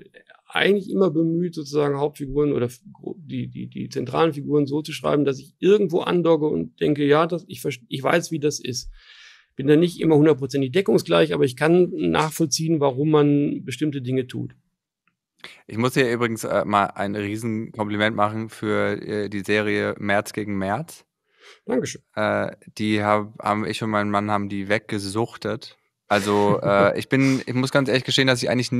eigentlich immer bemüht, sozusagen Hauptfiguren oder die, die, die zentralen Figuren so zu schreiben, dass ich irgendwo andocke und denke, ja, das, ich, ich weiß, wie das ist. Bin da nicht immer hundertprozentig deckungsgleich, aber ich kann nachvollziehen, warum man bestimmte Dinge tut. Ich muss hier übrigens äh, mal ein Riesenkompliment machen für äh, die Serie März gegen März. Dankeschön. Äh, die hab, haben ich und mein Mann haben die weggesuchtet. Also äh, ich bin, ich muss ganz ehrlich gestehen, dass ich eigentlich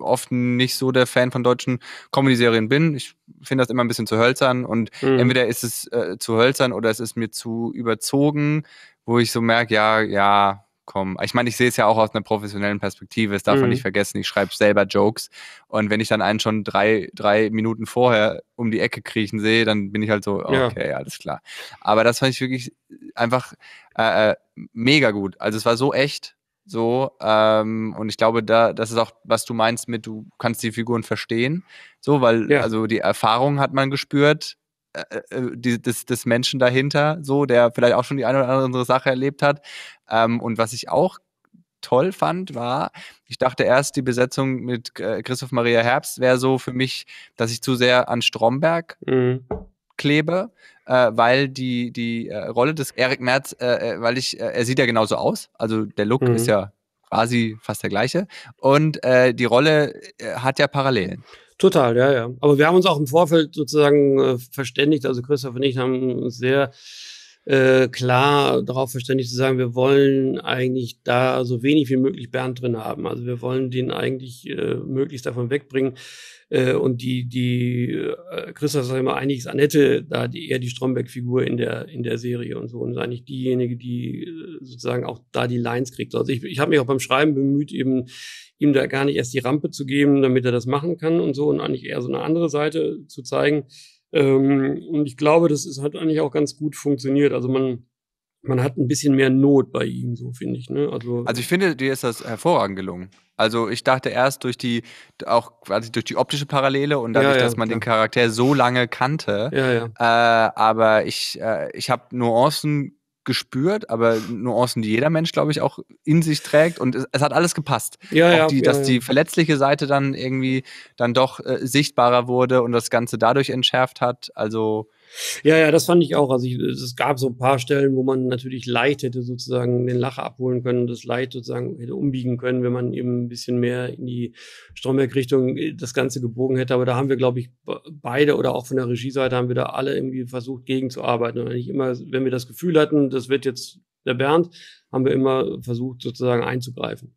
oft nicht so der Fan von deutschen Comedy-Serien bin. Ich finde das immer ein bisschen zu hölzern und mhm. entweder ist es äh, zu hölzern oder es ist mir zu überzogen, wo ich so merke, ja, ja, komm. Ich meine, ich sehe es ja auch aus einer professionellen Perspektive, das darf mhm. man nicht vergessen, ich schreibe selber Jokes und wenn ich dann einen schon drei, drei Minuten vorher um die Ecke kriechen sehe, dann bin ich halt so, okay, ja. alles klar. Aber das fand ich wirklich einfach äh, mega gut. Also es war so echt, so ähm, und ich glaube, da das ist auch, was du meinst mit, du kannst die Figuren verstehen, so, weil ja. also die Erfahrung hat man gespürt, Die, des, des Menschen dahinter, so, der vielleicht auch schon die eine oder andere Sache erlebt hat. Ähm, und was ich auch toll fand, war, ich dachte erst, die Besetzung mit äh, Christoph Maria Herbst wäre so für mich, dass ich zu sehr an Stromberg mhm. klebe, äh, weil die, die äh, Rolle des Erik Merz, äh, weil ich, äh, er sieht ja genauso aus, also der Look mhm. ist ja quasi fast der gleiche und äh, die Rolle äh, hat ja Parallelen. Total, ja, ja. Aber wir haben uns auch im Vorfeld sozusagen äh, verständigt, also Christoph und ich haben uns sehr äh, klar darauf verständigt zu sagen, wir wollen eigentlich da so wenig wie möglich Bernd drin haben. Also wir wollen den eigentlich äh, möglichst davon wegbringen. Äh, und die, die äh, Christoph sagt immer, eigentlich ist Annette da die, eher die Stromberg-Figur in der, in der Serie und so. Und ist eigentlich diejenige, die sozusagen auch da die Lines kriegt. Also ich, ich habe mich auch beim Schreiben bemüht, eben ihm da gar nicht erst die Rampe zu geben, damit er das machen kann und so und eigentlich eher so eine andere Seite zu zeigen. Ähm, und ich glaube, das ist, hat eigentlich auch ganz gut funktioniert. Also man, man hat ein bisschen mehr Not bei ihm, so finde ich. Ne? Also, also ich finde, dir ist das hervorragend gelungen. Also ich dachte erst durch die, auch quasi durch die optische Parallele und dadurch, ja, ja, dass man klar. den Charakter so lange kannte. Ja, ja. Äh, aber ich, äh, ich habe Nuancen gespürt, aber Nuancen, die jeder Mensch, glaube ich, auch in sich trägt und es, es hat alles gepasst. Ja, ja, die, dass ja, ja. die verletzliche Seite dann irgendwie dann doch äh, sichtbarer wurde und das Ganze dadurch entschärft hat, also ja, ja, das fand ich auch. Also ich, es gab so ein paar Stellen, wo man natürlich leicht hätte sozusagen den Lacher abholen können, das leicht sozusagen hätte umbiegen können, wenn man eben ein bisschen mehr in die Stromberg-Richtung das Ganze gebogen hätte. Aber da haben wir, glaube ich, beide oder auch von der Regieseite haben wir da alle irgendwie versucht, gegenzuarbeiten. Und eigentlich immer, wenn wir das Gefühl hatten, das wird jetzt der Bernd, haben wir immer versucht, sozusagen einzugreifen.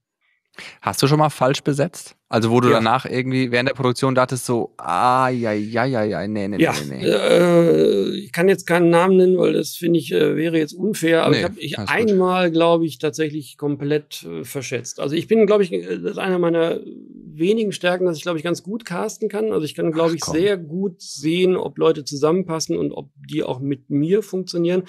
Hast du schon mal falsch besetzt? Also wo du ja. danach irgendwie während der Produktion dachtest so, ah, ja, ja, ja, ja, nee, nee, ja. nee, nee. Äh, ich kann jetzt keinen Namen nennen, weil das finde ich, äh, wäre jetzt unfair. Aber nee, ich habe ich einmal, glaube ich, tatsächlich komplett äh, verschätzt. Also ich bin, glaube ich, das ist einer meiner wenigen Stärken, dass ich, glaube ich, ganz gut casten kann. Also ich kann, glaube ich, komm. sehr gut sehen, ob Leute zusammenpassen und ob die auch mit mir funktionieren.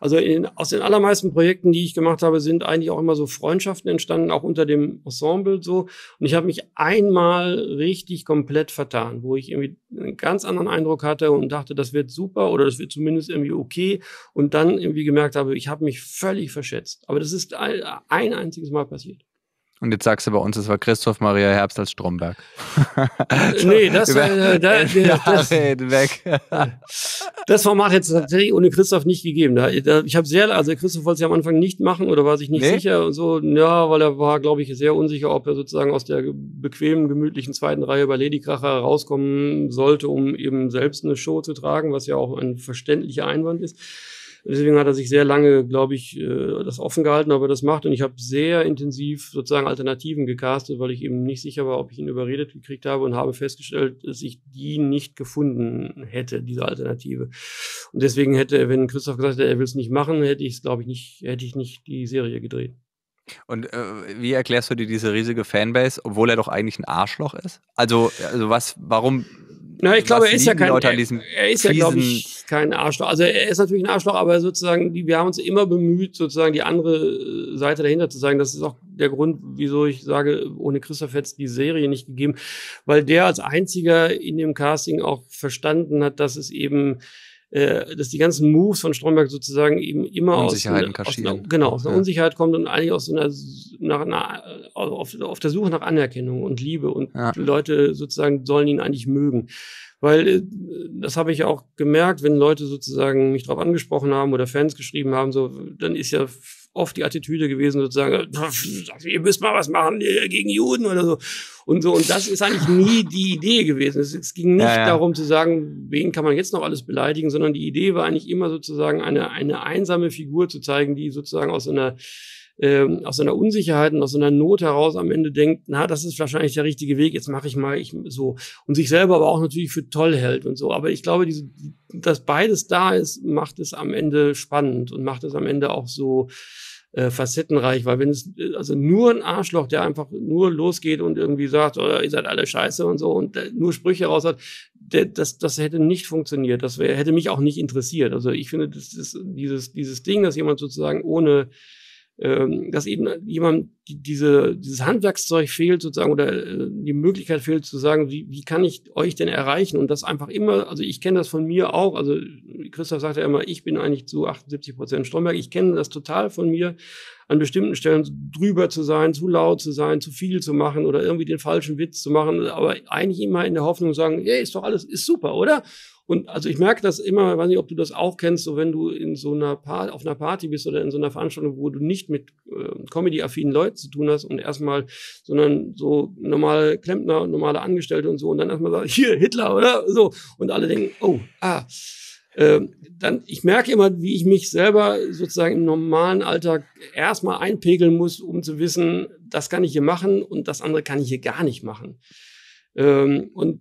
Also in, aus den allermeisten Projekten, die ich gemacht habe, sind eigentlich auch immer so Freundschaften entstanden, auch unter dem Ensemble so. Und ich habe mich einmal richtig komplett vertan, wo ich irgendwie einen ganz anderen Eindruck hatte und dachte, das wird super oder das wird zumindest irgendwie okay, und dann irgendwie gemerkt habe, ich habe mich völlig verschätzt. Aber das ist ein, ein einziges Mal passiert. Und jetzt sagst du bei uns, es war Christoph Maria Herbst als Stromberg. Nee, das, äh, da, ja, das, weg. Das Format hätte es tatsächlich ohne Christoph nicht gegeben. Da, da, ich habe sehr, also Christoph wollte es ja am Anfang nicht machen oder war sich nicht nee? sicher und so. Ja, weil er war, glaube ich, sehr unsicher, ob er sozusagen aus der bequemen, gemütlichen zweiten Reihe bei Ladykracher rauskommen sollte, um eben selbst eine Show zu tragen, was ja auch ein verständlicher Einwand ist. Deswegen hat er sich sehr lange, glaube ich, das offen gehalten, ob er das macht. Und ich habe sehr intensiv sozusagen Alternativen gecastet, weil ich eben nicht sicher war, ob ich ihn überredet gekriegt habe, und habe festgestellt, dass ich die nicht gefunden hätte, diese Alternative. Und deswegen hätte, wenn Christoph gesagt hätte, er will es nicht machen, hätte ich es, glaube ich, nicht, hätte ich nicht die Serie gedreht. Und äh, wie erklärst du dir diese riesige Fanbase, obwohl er doch eigentlich ein Arschloch ist? Also, also was, warum... Na, ich glaube, er ist ja kein, er, er ist ja, glaube ich, kein Arschloch. Also er ist natürlich ein Arschloch, aber sozusagen, die, wir haben uns immer bemüht, sozusagen die andere Seite dahinter zu sagen. Das ist auch der Grund, wieso ich sage, ohne Christoph hätte es die Serie nicht gegeben, weil der als einziger in dem Casting auch verstanden hat, dass es eben, äh, dass die ganzen Moves von Stromberg sozusagen eben immer aus, aus, einer, genau, aus einer ja. Unsicherheit kommt und eigentlich aus so einer, nach einer auf, auf der Suche nach Anerkennung und Liebe, und ja. Leute sozusagen sollen ihn eigentlich mögen. Weil, das habe ich auch gemerkt, wenn Leute sozusagen mich drauf angesprochen haben oder Fans geschrieben haben, so, dann ist ja oft die Attitüde gewesen, sozusagen, ihr müsst mal was machen gegen Juden oder so. Und so, und das ist eigentlich nie die Idee gewesen. Es, es ging nicht ja, ja. darum zu sagen, wen kann man jetzt noch alles beleidigen, sondern die Idee war eigentlich immer sozusagen eine, eine einsame Figur zu zeigen, die sozusagen aus so einer, Ähm, aus einer Unsicherheit und aus einer Not heraus am Ende denkt, na, das ist wahrscheinlich der richtige Weg, jetzt mache ich mal ich, so. Und sich selber aber auch natürlich für toll hält und so. Aber ich glaube, diese, dass beides da ist, macht es am Ende spannend und macht es am Ende auch so äh, facettenreich. Weil wenn es, also nur ein Arschloch, der einfach nur losgeht und irgendwie sagt, oh, ihr seid alle scheiße und so, und äh, nur Sprüche raus hat, der, das, das hätte nicht funktioniert. Das wär, hätte mich auch nicht interessiert. Also ich finde, das ist dieses, dieses Ding, dass jemand sozusagen ohne Ähm, dass eben jemand die, diese, dieses Handwerkszeug fehlt sozusagen, oder äh, die Möglichkeit fehlt zu sagen, wie, wie kann ich euch denn erreichen, und das einfach immer, also ich kenne das von mir auch, also Christoph sagt ja immer, ich bin eigentlich zu achtundsiebzig Prozent Stromberg, ich kenne das total von mir, an bestimmten Stellen drüber zu sein, zu laut zu sein, zu viel zu machen oder irgendwie den falschen Witz zu machen, aber eigentlich immer in der Hoffnung sagen, hey, ist doch alles, ist super, oder? Und also ich merke das immer, ich weiß nicht, ob du das auch kennst, so wenn du in so einer Party, auf einer Party bist oder in so einer Veranstaltung, wo du nicht mit äh, Comedy-affinen Leuten zu tun hast und erstmal, sondern so normale Klempner und normale Angestellte und so, und dann erstmal sagen, hier, Hitler, oder? So. Und alle denken, oh, ah. Ähm, dann, ich merke immer, wie ich mich selber sozusagen im normalen Alltag erstmal einpegeln muss, um zu wissen, das kann ich hier machen und das andere kann ich hier gar nicht machen. Ähm, und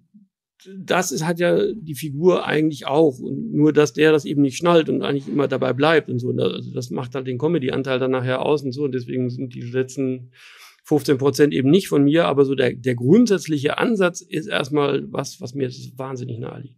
das ist, hat ja die Figur eigentlich auch, und nur, dass der das eben nicht schnallt und eigentlich immer dabei bleibt und so. Also das macht halt den Comedy-Anteil dann nachher aus und so, und deswegen sind die letzten fünfzehn Prozent eben nicht von mir, aber so der, der grundsätzliche Ansatz ist erstmal was, was mir wahnsinnig nahe liegt.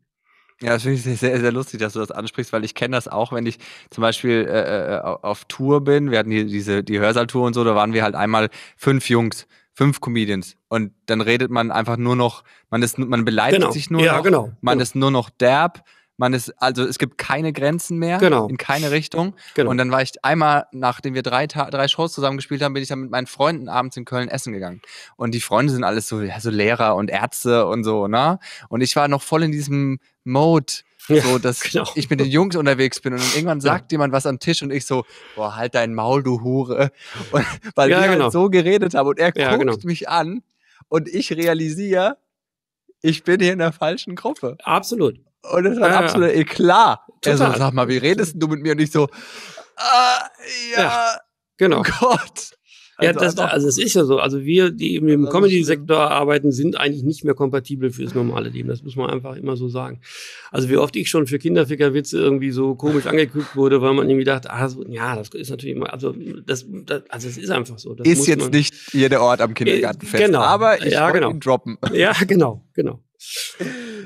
Ja, das finde ich sehr, sehr lustig, dass du das ansprichst, weil ich kenne das auch, wenn ich zum Beispiel äh, auf Tour bin, wir hatten die, diese, die Hörsaaltour und so, da waren wir halt einmal fünf Jungs, fünf Comedians, und dann redet man einfach nur noch, man ist, man beleidigt genau. sich nur ja, noch, genau. man genau. ist nur noch derb, man ist, also es gibt keine Grenzen mehr, genau. in keine Richtung. Genau. Und dann war ich einmal, nachdem wir drei, drei Shows zusammen gespielt haben, bin ich dann mit meinen Freunden abends in Köln essen gegangen. Und die Freunde sind alles so, ja, so Lehrer und Ärzte und so, ne? Und ich war noch voll in diesem Mode, ja, so dass genau. ich mit den Jungs unterwegs bin, und dann irgendwann sagt ja. jemand was am Tisch und ich so, boah, halt dein Maul, du Hure. Und, weil ja, wir genau. halt so geredet haben, und er ja, guckt genau. mich an und ich realisiere, ich bin hier in der falschen Gruppe. Absolut. Und das war ja, absolut ja. klar. Er so, sag mal, wie redest du mit mir? Und ich so, ah, ja, ja, genau. Gott. Ja, also, das, also es ist ja so. Also wir, die eben im Comedy-Sektor arbeiten, sind eigentlich nicht mehr kompatibel fürs normale Leben. Das muss man einfach immer so sagen. Also wie oft ich schon für Kinderfickerwitze irgendwie so komisch angeguckt wurde, weil man irgendwie dachte, ah, so, ja, das ist natürlich immer, also das, das, also es ist einfach so. Das ist muss jetzt man, nicht jeder Ort am Kindergartenfest, äh, genau. aber ich ja, wollte genau. ihn droppen. Ja, genau, genau.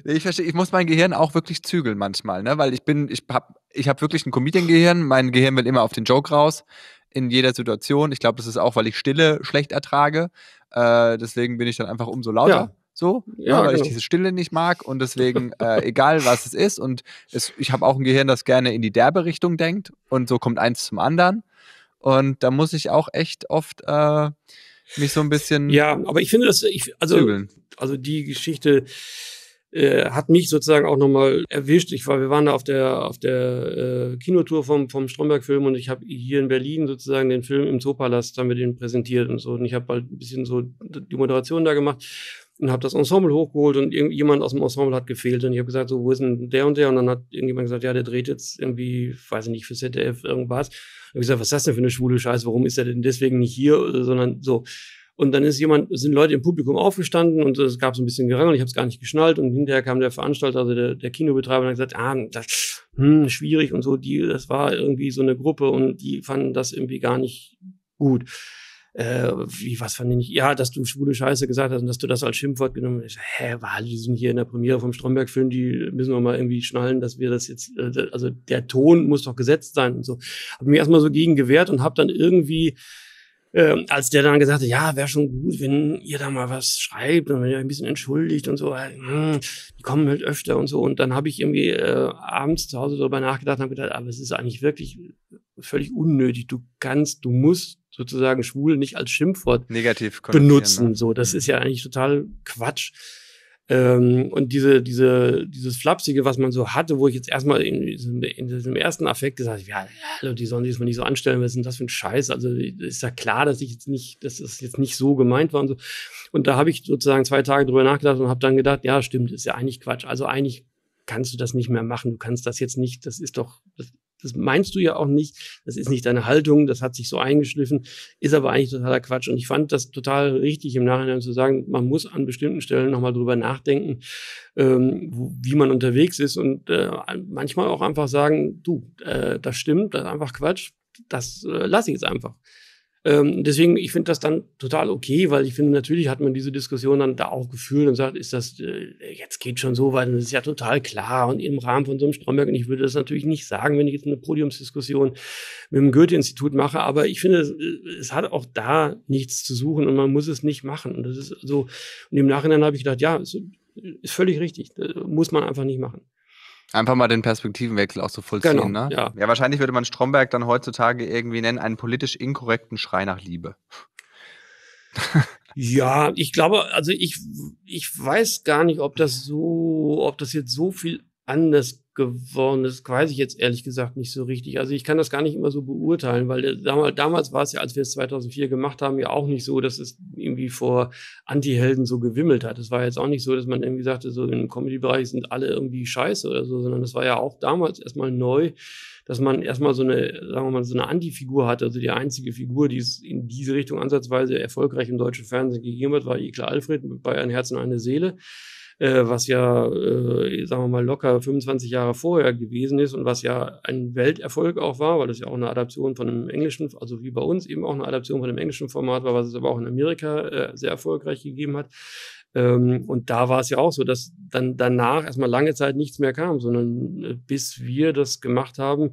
Ich verstehe, ich muss mein Gehirn auch wirklich zügeln manchmal, ne? Weil ich bin, ich hab, ich hab wirklich ein Comedian-Gehirn, mein Gehirn will immer auf den Joke raus. In jeder Situation. Ich glaube, das ist auch, weil ich Stille schlecht ertrage. Äh, deswegen bin ich dann einfach umso lauter. Ja. So, ja, weil genau. ich diese Stille nicht mag und deswegen, äh, egal was es ist, und es, ich habe auch ein Gehirn, das gerne in die derbe Richtung denkt, und so kommt eins zum anderen, und da muss ich auch echt oft äh, mich so ein bisschen ja, aber ich finde, dass ich, also, zügeln. Also die Geschichte äh, hat mich sozusagen auch nochmal erwischt. Ich war, wir waren da auf der, auf der äh, Kinotour vom, vom Stromberg-Film, und ich habe hier in Berlin sozusagen den Film im Zoopalast, haben wir den präsentiert und so, und ich habe halt ein bisschen so die Moderation da gemacht. Und habe das Ensemble hochgeholt, und irgendjemand aus dem Ensemble hat gefehlt. Und ich habe gesagt, so, wo ist denn der und der? Und dann hat irgendjemand gesagt, ja, der dreht jetzt irgendwie, weiß ich nicht, für Z D F irgendwas. Und ich habe gesagt, was ist das denn für eine schwule Scheiße? Warum ist er denn deswegen nicht hier? Oder, sondern so. Und dann ist jemand, sind Leute im Publikum aufgestanden, und es gab so ein bisschen Gerangel, und ich habe es gar nicht geschnallt. Und hinterher kam der Veranstalter, also der, der Kinobetreiber, und hat gesagt, ah, das hm, schwierig und so. Die, das war irgendwie so eine Gruppe, und die fanden das irgendwie gar nicht gut. Äh, wie, was fand ich nicht? Ja, dass du schwule Scheiße gesagt hast und dass du das als Schimpfwort genommen hast. Hä, weil die sind hier in der Premiere vom Stromberg-Film, die müssen wir mal irgendwie schnallen, dass wir das jetzt, äh, also der Ton muss doch gesetzt sein und so. Hab mich erstmal so gegen gewehrt und hab dann irgendwie, äh, als der dann gesagt hat, ja, wäre schon gut, wenn ihr da mal was schreibt und wenn ihr ein bisschen entschuldigt und so, äh, die kommen halt öfter und so. Und dann habe ich irgendwie äh, abends zu Hause darüber nachgedacht und habe gedacht, aber es ist eigentlich wirklich völlig unnötig. Du kannst, du musst sozusagen schwul nicht als Schimpfwort negativ benutzen. Ne? So, das mhm. ist ja eigentlich total Quatsch. Ähm, und diese, diese, dieses Flapsige, was man so hatte, wo ich jetzt erstmal in, in diesem ersten Affekt gesagt habe, ja, hallo, die sollen sich das mal nicht so anstellen, was ist denn das für ein Scheiß? Also ist ja klar, dass ich jetzt nicht, dass das jetzt nicht so gemeint war und so. Und da habe ich sozusagen zwei Tage drüber nachgedacht und habe dann gedacht, ja, stimmt, ist ja eigentlich Quatsch. Also eigentlich kannst du das nicht mehr machen. Du kannst das jetzt nicht, das ist doch. Das, Das meinst du ja auch nicht, das ist nicht deine Haltung, das hat sich so eingeschliffen, ist aber eigentlich totaler Quatsch. Und ich fand das total richtig, im Nachhinein zu sagen, man muss an bestimmten Stellen nochmal drüber nachdenken, ähm, wo, wie man unterwegs ist, und äh, manchmal auch einfach sagen, du, äh, das stimmt, das ist einfach Quatsch, das äh, lasse ich jetzt einfach. Ähm, deswegen, ich finde das dann total okay, weil ich finde, natürlich hat man diese Diskussion dann da auch gefühlt und sagt, ist das, äh, jetzt geht schon so weit, und das ist ja total klar und im Rahmen von so einem Stromberg, und ich würde das natürlich nicht sagen, wenn ich jetzt eine Podiumsdiskussion mit dem Goethe-Institut mache, aber ich finde, es, es hat auch da nichts zu suchen und man muss es nicht machen, und das ist so, und im Nachhinein habe ich gedacht, ja, ist, ist völlig richtig, muss man einfach nicht machen. Einfach mal den Perspektivenwechsel auch so vollziehen, genau, ne? Ja. Ja, wahrscheinlich würde man Stromberg dann heutzutage irgendwie nennen, einen politisch inkorrekten Schrei nach Liebe. Ja, ich glaube, also ich, ich weiß gar nicht, ob das so, ob das jetzt so viel anders geworden ist, weiß ich jetzt ehrlich gesagt nicht so richtig. Also ich kann das gar nicht immer so beurteilen, weil damals, damals war es ja, als wir es zweitausendvier gemacht haben, ja auch nicht so, dass es irgendwie vor Anti-Helden so gewimmelt hat. Es war jetzt auch nicht so, dass man irgendwie sagte, so im Comedy-Bereich sind alle irgendwie scheiße oder so, sondern das war ja auch damals erstmal neu, dass man erstmal so eine, sagen wir mal, so eine Anti-Figur hatte, also die einzige Figur, die es in diese Richtung ansatzweise erfolgreich im deutschen Fernsehen gegeben hat, war Ekel Alfred mit bei Ein Herz und eine Seele. Äh, was ja, äh, sagen wir mal, locker fünfundzwanzig Jahre vorher gewesen ist und was ja ein Welterfolg auch war, weil das ja auch eine Adaption von einem englischen, also wie bei uns eben auch eine Adaption von einem englischen Format war, was es aber auch in Amerika äh, sehr erfolgreich gegeben hat. Ähm, und da war es ja auch so, dass dann danach erstmal lange Zeit nichts mehr kam, sondern äh, bis wir das gemacht haben,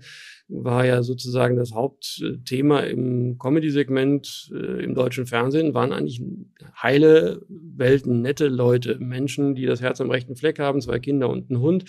war ja sozusagen das Hauptthema im Comedy-Segment äh, im deutschen Fernsehen, waren eigentlich heile Welten, nette Leute, Menschen, die das Herz am rechten Fleck haben, zwei Kinder und einen Hund.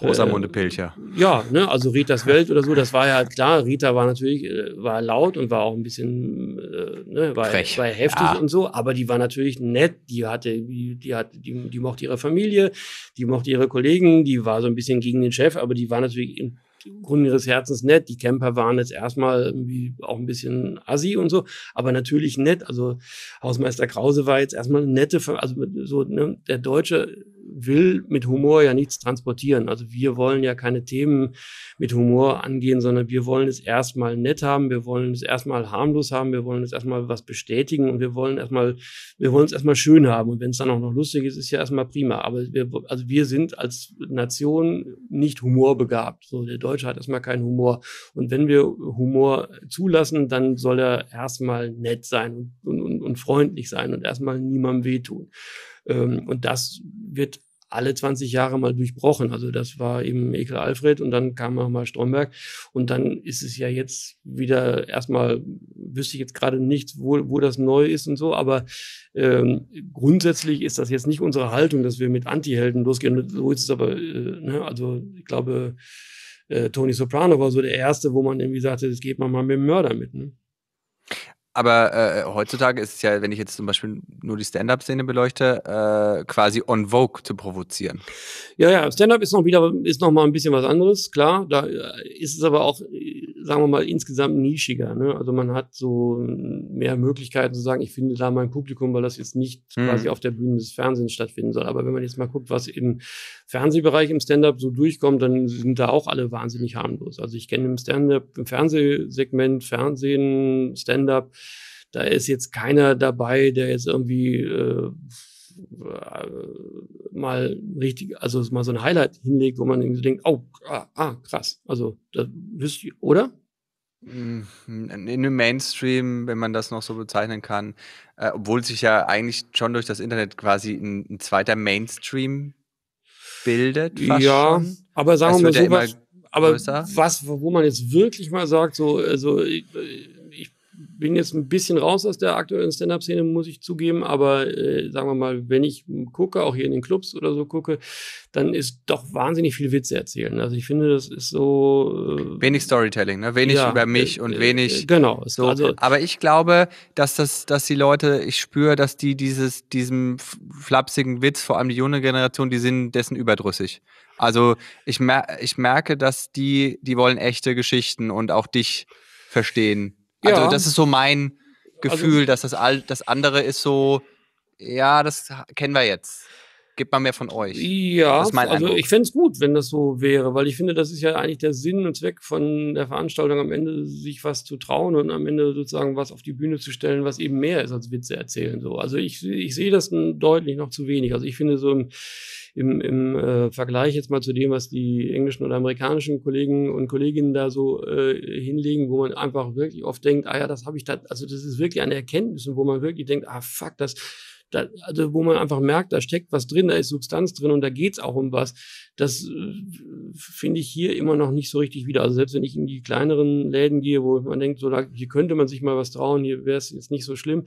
Rosamunde äh, Pilcher. Ja, ne, also Ritas Welt oder so, das war ja klar, Rita war natürlich, äh, war laut und war auch ein bisschen, äh, ne, war, war heftig ja. und so, aber die war natürlich nett, die hatte, die, die hat, die, die mochte ihre Familie, die mochte ihre Kollegen, die war so ein bisschen gegen den Chef, aber die war natürlich im Grund ihres Herzens nett. Die Camper waren jetzt erstmal irgendwie auch ein bisschen assi und so, aber natürlich nett. Also Hausmeister Krause war jetzt erstmal eine nette, also so, ne, der Deutsche will mit Humor ja nichts transportieren. Also wir wollen ja keine Themen mit Humor angehen, sondern wir wollen es erstmal nett haben, wir wollen es erstmal harmlos haben, wir wollen es erstmal was bestätigen und wir wollen erstmal, wir wollen es erstmal schön haben. Und wenn es dann auch noch lustig ist, ist ja erstmal prima. Aber wir, also wir sind als Nation nicht humorbegabt. So, der Deutsche hat erstmal keinen Humor. Und wenn wir Humor zulassen, dann soll er erstmal nett sein und, und, und freundlich sein und erstmal niemandem wehtun. Und das wird alle zwanzig Jahre mal durchbrochen. Also das war eben Ekel Alfred und dann kam auch mal Stromberg. Und dann ist es ja jetzt wieder erstmal wüsste ich jetzt gerade nicht, wo, wo das neu ist und so, aber ähm, grundsätzlich ist das jetzt nicht unsere Haltung, dass wir mit Anti-Helden losgehen. So ist es aber, äh, ne? Also ich glaube, äh, Tony Soprano war so der Erste, wo man irgendwie sagte, das geht man mal mit dem Mörder mit. Ne? Aber äh, heutzutage ist es ja, wenn ich jetzt zum Beispiel nur die Stand-Up-Szene beleuchte, äh, quasi on vogue zu provozieren. Ja, ja, Stand-Up ist noch wieder, ist noch mal ein bisschen was anderes, klar. Da ist es aber auch, sagen wir mal, insgesamt nischiger. Ne? Also man hat so mehr Möglichkeiten zu sagen, ich finde da mein Publikum, weil das jetzt nicht mhm. quasi auf der Bühne des Fernsehens stattfinden soll. Aber wenn man jetzt mal guckt, was im Fernsehbereich im Stand-Up so durchkommt, dann sind da auch alle wahnsinnig harmlos. Also ich kenne im Stand-Up, im Fernsehsegment, Fernsehen, Stand-Up, da ist jetzt keiner dabei, der jetzt irgendwie äh, mal richtig, also mal so ein Highlight hinlegt, wo man irgendwie so denkt, oh, ah, ah, krass. Also, das wisst ihr, oder? In dem Mainstream, wenn man das noch so bezeichnen kann, äh, obwohl sich ja eigentlich schon durch das Internet quasi ein, ein zweiter Mainstream bildet. Fast ja, schon. Aber sagen wir mal so, was, aber größer. Was, wo man jetzt wirklich mal sagt, so, also ich, bin jetzt ein bisschen raus aus der aktuellen Stand-Up-Szene, muss ich zugeben, aber äh, sagen wir mal, wenn ich gucke, auch hier in den Clubs oder so gucke, dann ist doch wahnsinnig viel Witze erzählen. Also ich finde, das ist so... Äh, wenig Storytelling, ne? Wenig ja, über mich äh, und wenig... Äh, genau. So. Also, aber ich glaube, dass, das, dass die Leute, ich spüre, dass die dieses, diesem flapsigen Witz, vor allem die junge Generation, die sind dessen überdrüssig. Also ich, mer- ich merke, dass die, die wollen echte Geschichten und auch dich verstehen. Also ja. Das ist so mein Gefühl, also, dass das, all, das andere ist so, ja, das kennen wir jetzt. Gebt mal mehr von euch. Ja, also Eindruck. Ich fände es gut, wenn das so wäre, weil ich finde, das ist ja eigentlich der Sinn und Zweck von der Veranstaltung, am Ende sich was zu trauen und am Ende sozusagen was auf die Bühne zu stellen, was eben mehr ist als Witze erzählen. So. Also ich, ich sehe das deutlich noch zu wenig. Also ich finde so im, im, im äh, Vergleich jetzt mal zu dem, was die englischen oder amerikanischen Kollegen und Kolleginnen da so äh, hinlegen, wo man einfach wirklich oft denkt, ah ja, das habe ich da, also das ist wirklich eine Erkenntnis, und wo man wirklich denkt, ah fuck, das... Da, also wo man einfach merkt, da steckt was drin, da ist Substanz drin und da geht es auch um was. Das äh, finde ich hier immer noch nicht so richtig wieder. Also selbst wenn ich in die kleineren Läden gehe, wo man denkt, so, da, hier könnte man sich mal was trauen, hier wäre es jetzt nicht so schlimm,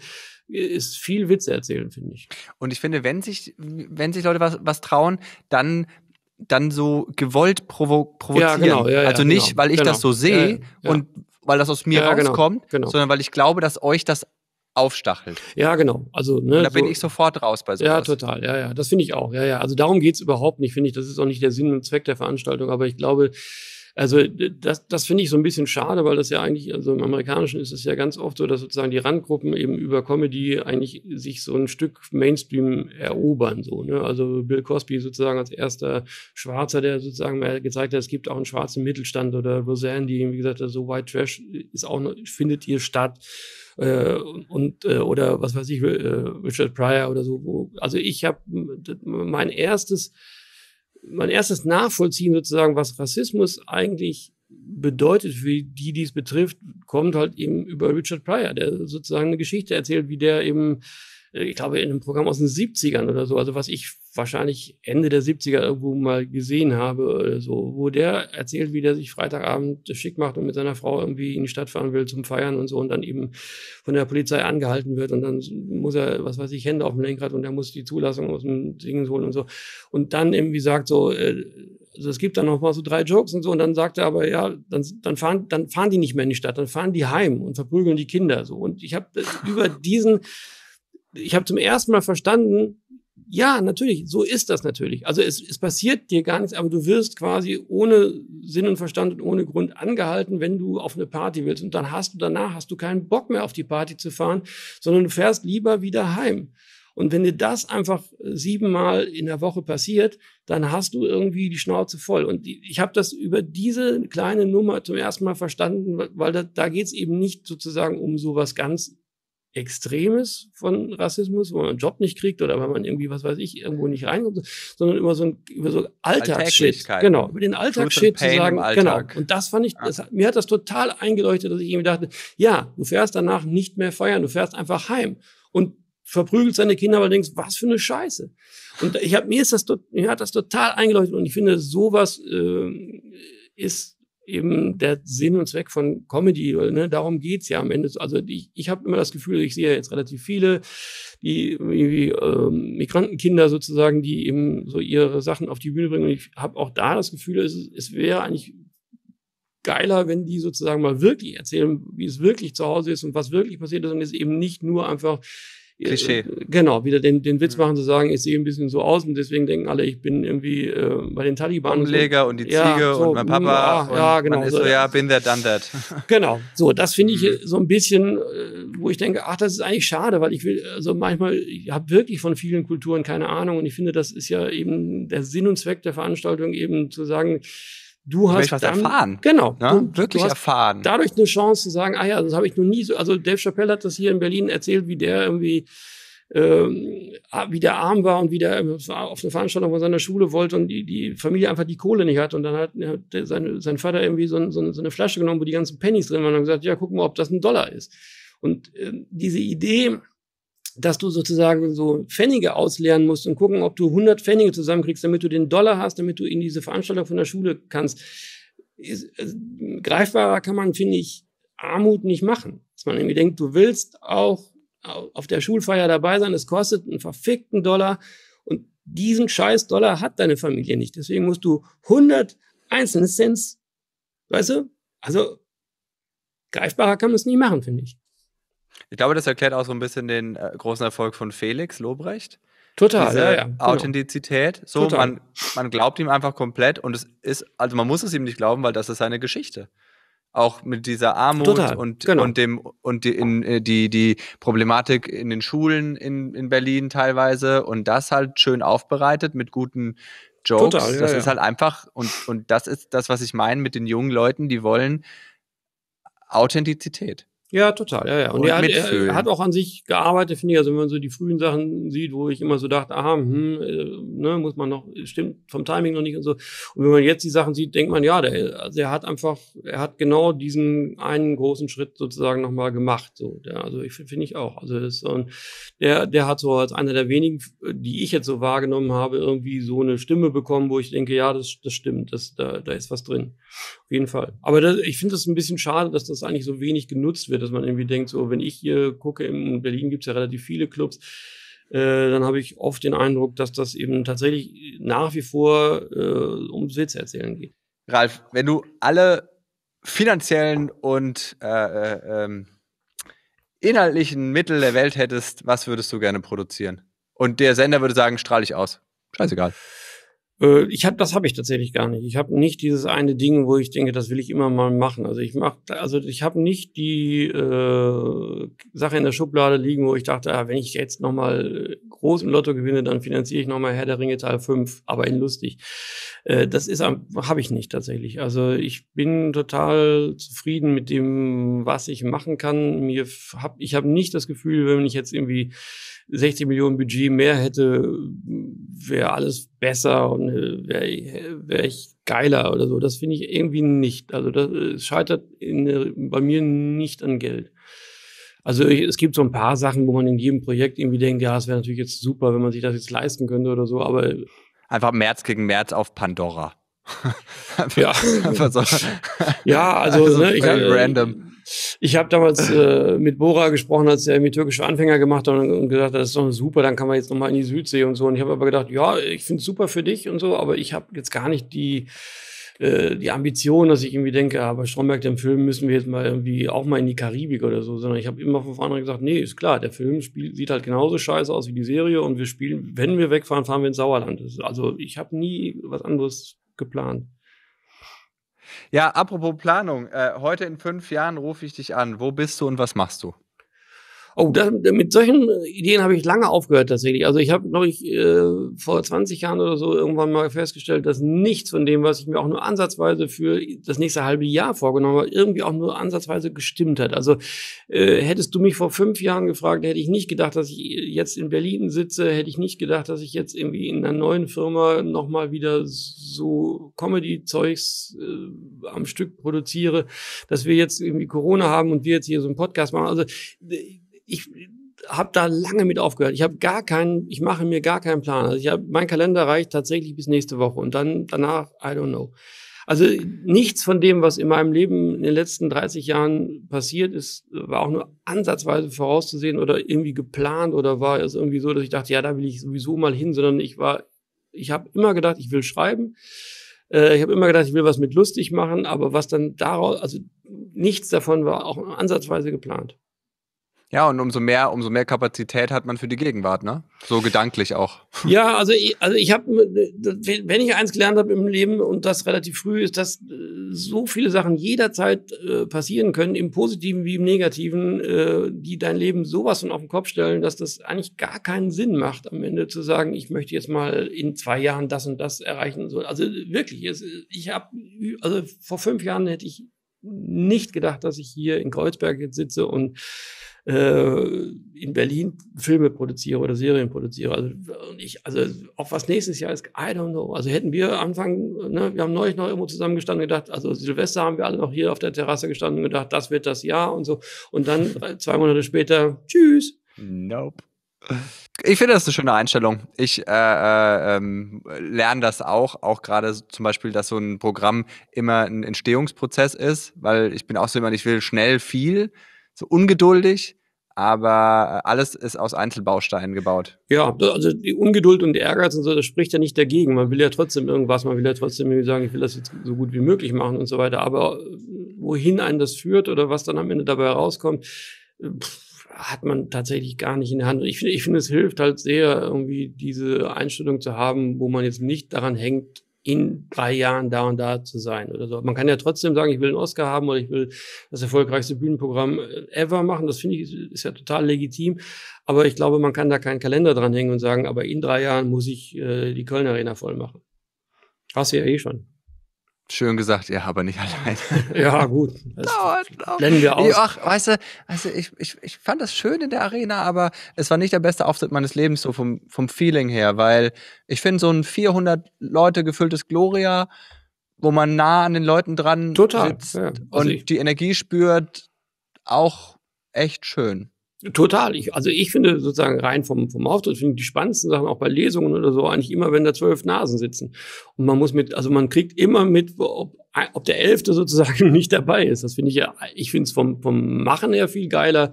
ist viel Witze erzählen, finde ich. Und ich finde, wenn sich, wenn sich Leute was, was trauen, dann... dann so gewollt provo provozieren. Ja, genau, ja, ja, also nicht, genau, weil ich genau. das so sehe ja, ja. und weil das aus mir ja, rauskommt, genau, genau. sondern weil ich glaube, dass euch das aufstachelt. Ja, genau. Also, ne, und da so, bin ich sofort raus bei sowas. Ja, total. Ja, ja. Das finde ich auch. Ja, ja. Also darum geht es überhaupt nicht, finde ich. Das ist auch nicht der Sinn und Zweck der Veranstaltung. Aber ich glaube, also das, das finde ich so ein bisschen schade, weil das ja eigentlich, also im Amerikanischen ist es ja ganz oft so, dass sozusagen die Randgruppen eben über Comedy eigentlich sich so ein Stück Mainstream erobern. So, ne? Also Bill Cosby sozusagen als erster Schwarzer, der sozusagen mal gezeigt hat, es gibt auch einen schwarzen Mittelstand, oder Roseanne, die, wie gesagt, so White Trash ist auch, findet hier statt. Äh, und äh, oder was weiß ich, äh, Richard Pryor oder so. Wo, also ich habe mein erstes Mein erstes Nachvollziehen sozusagen, was Rassismus eigentlich bedeutet für die, die es betrifft, kommt halt eben über Richard Pryor, der sozusagen eine Geschichte erzählt, wie der eben, ich glaube, in einem Programm aus den siebzigern oder so, also was ich wahrscheinlich Ende der siebziger irgendwo mal gesehen habe oder so, wo der erzählt, wie der sich Freitagabend schick macht und mit seiner Frau irgendwie in die Stadt fahren will zum Feiern und so und dann eben von der Polizei angehalten wird und dann muss er, was weiß ich, Hände auf dem Lenkrad und er muss die Zulassung aus dem Ding holen und so und dann irgendwie sagt so, äh, also es gibt dann noch mal so drei Jokes und so und dann sagt er aber, ja, dann, dann, fahren, dann fahren die nicht mehr in die Stadt, dann fahren die heim und verprügeln die Kinder so und ich habe über diesen Ich habe zum ersten Mal verstanden, ja, natürlich, so ist das natürlich. Also es, es passiert dir gar nichts, aber du wirst quasi ohne Sinn und Verstand und ohne Grund angehalten, wenn du auf eine Party willst. Und dann hast du danach hast du keinen Bock mehr auf die Party zu fahren, sondern du fährst lieber wieder heim. Und wenn dir das einfach siebenmal in der Woche passiert, dann hast du irgendwie die Schnauze voll. Und ich habe das über diese kleine Nummer zum ersten Mal verstanden, weil da, da geht es eben nicht sozusagen um sowas ganz Extremes von Rassismus, wo man einen Job nicht kriegt oder weil man irgendwie, was weiß ich, irgendwo nicht reinkommt, sondern über so ein über so Alltagsshit. Genau, über den Alltagsshit zu sagen. Alltag. Genau. Und das fand ich, das, mir hat das total eingeleuchtet, dass ich irgendwie dachte, ja, du fährst danach nicht mehr feiern, du fährst einfach heim und verprügelst deine Kinder, aber denkst, was für eine Scheiße. Und ich habe mir ist das mir hat das total eingeleuchtet und ich finde, sowas äh, ist eben der Sinn und Zweck von Comedy, ne? Darum geht's ja am Ende. Also ich, ich habe immer das Gefühl, ich sehe jetzt relativ viele, die irgendwie äh, Migrantenkinder sozusagen, die eben so ihre Sachen auf die Bühne bringen. Und ich habe auch da das Gefühl, es, es wäre eigentlich geiler, wenn die sozusagen mal wirklich erzählen, wie es wirklich zu Hause ist und was wirklich passiert ist und es eben nicht nur einfach Klischee. Genau, wieder den, den Witz machen zu sagen, ich sehe ein bisschen so aus und deswegen denken alle, ich bin irgendwie äh, bei den Taliban. Umleger und, so. und die ja, Ziege so, und mein Papa. Ah, und ja, genau. Man ist so, ja, bin der done that. Genau, so, das finde ich mhm. so ein bisschen, wo ich denke, ach, das ist eigentlich schade, weil ich will, also manchmal, ich habe wirklich von vielen Kulturen keine Ahnung und ich finde, das ist ja eben der Sinn und Zweck der Veranstaltung, eben zu sagen, du hast was dann, erfahren. Genau. Ne? Du, Wirklich du hast erfahren. Dadurch eine Chance zu sagen, ah ja, das habe ich noch nie so. Also Dave Chappelle hat das hier in Berlin erzählt, wie der irgendwie, ähm, wie der arm war und wie der auf eine Veranstaltung von seiner Schule wollte und die, die Familie einfach die Kohle nicht hat. Und dann hat, hat sein, sein Vater irgendwie so, so, so eine Flasche genommen, wo die ganzen Pennies drin waren und gesagt, ja, guck mal, ob das ein Dollar ist. Und äh, diese Idee, dass du sozusagen so Pfennige ausleeren musst und gucken, ob du hundert Pfennige zusammenkriegst, damit du den Dollar hast, damit du in diese Veranstaltung von der Schule kannst. Ist, also, greifbarer kann man, finde ich, Armut nicht machen. Dass man irgendwie denkt, du willst auch auf der Schulfeier dabei sein, es kostet einen verfickten Dollar und diesen scheiß Dollar hat deine Familie nicht. Deswegen musst du hundert einzelne Cents, weißt du? Also greifbarer kann man es nicht machen, finde ich. Ich glaube, das erklärt auch so ein bisschen den äh, großen Erfolg von Felix Lobrecht. Total, Diese ja, ja. Genau. Authentizität. So, Total. Man, man glaubt ihm einfach komplett und es ist, also man muss es ihm nicht glauben, weil das ist seine Geschichte. Auch mit dieser Armut Total, und, genau. und, dem, und die, in, die, die Problematik in den Schulen in, in Berlin teilweise und das halt schön aufbereitet mit guten Jokes. Total, ja, das ja. ist halt einfach und, und das ist das, was ich meine mit den jungen Leuten, die wollen Authentizität. Ja, total. Ja, ja. Und, und er, hat, er hat auch an sich gearbeitet, finde ich. Also wenn man so die frühen Sachen sieht, wo ich immer so dachte, aha, hm, äh, ne, muss man noch, stimmt vom Timing noch nicht und so. Und wenn man jetzt die Sachen sieht, denkt man, ja, der, also er hat einfach, er hat genau diesen einen großen Schritt sozusagen nochmal gemacht. So, der, also ich finde ich auch. Also das, und der, der hat so als einer der wenigen, die ich jetzt so wahrgenommen habe, irgendwie so eine Stimme bekommen, wo ich denke, ja, das, das stimmt, das, da, da ist was drin. Auf jeden Fall. Aber das, ich finde es ein bisschen schade, dass das eigentlich so wenig genutzt wird. Dass man irgendwie denkt, so wenn ich hier gucke, in Berlin gibt es ja relativ viele Clubs, äh, dann habe ich oft den Eindruck, dass das eben tatsächlich nach wie vor äh, um Witze erzählen geht. Ralf, wenn du alle finanziellen und äh, äh, inhaltlichen Mittel der Welt hättest, was würdest du gerne produzieren? Und der Sender würde sagen, strahl ich aus. Scheißegal. Ich hab, das habe ich tatsächlich gar nicht. Ich habe nicht dieses eine Ding, wo ich denke, das will ich immer mal machen. Also ich mach, also ich habe nicht die äh, Sache in der Schublade liegen, wo ich dachte, ah, wenn ich jetzt nochmal groß im Lotto gewinne, dann finanziere ich nochmal Herr der Ringe Teil fünf, aber in lustig. Äh, das ist, habe ich nicht tatsächlich. Also ich bin total zufrieden mit dem, was ich machen kann. Mir hab, ich habe nicht das Gefühl, wenn ich jetzt irgendwie sechzig Millionen Budget mehr hätte, wäre alles besser und wäre wär ich geiler oder so. Das finde ich irgendwie nicht. Also das scheitert in, bei mir nicht an Geld. Also ich, es gibt so ein paar Sachen, wo man in jedem Projekt irgendwie denkt, ja, es wäre natürlich jetzt super, wenn man sich das jetzt leisten könnte oder so, aber... Einfach März gegen März auf Pandora. ja. so. ja, also... also ne, ich hab, random. Ich habe damals äh, mit Bora gesprochen, als er mir türkische Anfänger gemacht hat und, und gesagt hat, das ist doch super, dann kann man jetzt nochmal in die Südsee und so. Und ich habe aber gedacht, ja, ich finde es super für dich und so, aber ich habe jetzt gar nicht die, äh, die Ambition, dass ich irgendwie denke, aber Stromberg, den Film müssen wir jetzt mal irgendwie auch mal in die Karibik oder so, sondern ich habe immer von vornherein gesagt, nee, ist klar, der Film spielt, sieht halt genauso scheiße aus wie die Serie und wir spielen, wenn wir wegfahren, fahren wir ins Sauerland. Also ich habe nie was anderes geplant. Ja, apropos Planung. Äh, heute in fünf Jahren rufe ich dich an. Wo bist du und was machst du? Oh, das, mit solchen Ideen habe ich lange aufgehört tatsächlich. Also ich habe, glaube ich, äh, vor zwanzig Jahren oder so irgendwann mal festgestellt, dass nichts von dem, was ich mir auch nur ansatzweise für das nächste halbe Jahr vorgenommen habe, irgendwie auch nur ansatzweise gestimmt hat. Also äh, hättest du mich vor fünf Jahren gefragt, hätte ich nicht gedacht, dass ich jetzt in Berlin sitze, hätte ich nicht gedacht, dass ich jetzt irgendwie in einer neuen Firma nochmal wieder so Comedy-Zeugs äh, am Stück produziere, dass wir jetzt irgendwie Corona haben und wir jetzt hier so einen Podcast machen. Also ich habe da lange mit aufgehört. Ich habe gar keinen, ich mache mir gar keinen Plan. Also ich habe, mein Kalender reicht tatsächlich bis nächste Woche und dann danach I don't know. Also nichts von dem, was in meinem Leben in den letzten dreißig Jahren passiert ist, war auch nur ansatzweise vorauszusehen oder irgendwie geplant oder war es irgendwie so, dass ich dachte, ja, da will ich sowieso mal hin, sondern ich war, ich habe immer gedacht, ich will schreiben. Ich habe immer gedacht, ich will was mit lustig machen, aber was dann daraus, also nichts davon war auch ansatzweise geplant. Ja, und umso mehr, umso mehr Kapazität hat man für die Gegenwart, ne? So gedanklich auch. Ja, also ich, also ich habe, wenn ich eins gelernt habe im Leben und das relativ früh, ist, dass so viele Sachen jederzeit äh, passieren können, im Positiven wie im Negativen, äh, die dein Leben sowas von auf den Kopf stellen, dass das eigentlich gar keinen Sinn macht, am Ende zu sagen, ich möchte jetzt mal in zwei Jahren das und das erreichen und so. Also wirklich, es, ich habe, also vor fünf Jahren hätte ich nicht gedacht, dass ich hier in Kreuzberg jetzt sitze und äh, in Berlin Filme produziere oder Serien produziere. Also, ich, also auch was nächstes Jahr ist, I don't know. Also hätten wir Anfang, ne, wir haben neulich noch irgendwo zusammengestanden und gedacht, also Silvester haben wir alle noch hier auf der Terrasse gestanden und gedacht, das wird das Jahr und so. Und dann zwei Monate später, tschüss. Nope. Ich finde, das ist eine schöne Einstellung. Ich äh, ähm, lerne das auch, auch gerade zum Beispiel, dass so ein Programm immer ein Entstehungsprozess ist, weil ich bin auch so jemand, ich will schnell viel, so ungeduldig, aber alles ist aus Einzelbausteinen gebaut. Ja, also die Ungeduld und der Ehrgeiz und so, das spricht ja nicht dagegen. Man will ja trotzdem irgendwas, man will ja trotzdem sagen, ich will das jetzt so gut wie möglich machen und so weiter. Aber wohin einen das führt oder was dann am Ende dabei rauskommt, pff, hat man tatsächlich gar nicht in der Hand. Ich finde, ich finde, es hilft halt sehr, irgendwie diese Einstellung zu haben, wo man jetzt nicht daran hängt, in drei Jahren da und da zu sein oder so. Man kann ja trotzdem sagen, ich will einen Oscar haben oder ich will das erfolgreichste Bühnenprogramm ever machen. Das finde ich, ist ja total legitim. Aber ich glaube, man kann da keinen Kalender dran hängen und sagen, aber in drei Jahren muss ich äh, die Köln Arena voll machen. Hast du ja eh schon. Schön gesagt, ja, aber nicht allein. Ja, gut. Das blenden wir aus. Ach, weißt du, weißt du ich, ich, ich fand das schön in der Arena, aber es war nicht der beste Auftritt meines Lebens, so vom, vom Feeling her, weil ich finde, so ein vierhundert Leute gefülltes Gloria, wo man nah an den Leuten dran Total, sitzt ja, und ich. die Energie spürt, auch echt schön. Total. Ich, also ich finde sozusagen rein vom, vom Auftritt, finde ich die spannendsten Sachen auch bei Lesungen oder so eigentlich immer, wenn da zwölf Nasen sitzen. Und man muss mit, also man kriegt immer mit, ob, ob der Elfte sozusagen nicht dabei ist. Das finde ich ja, ich finde es vom, vom Machen her viel geiler,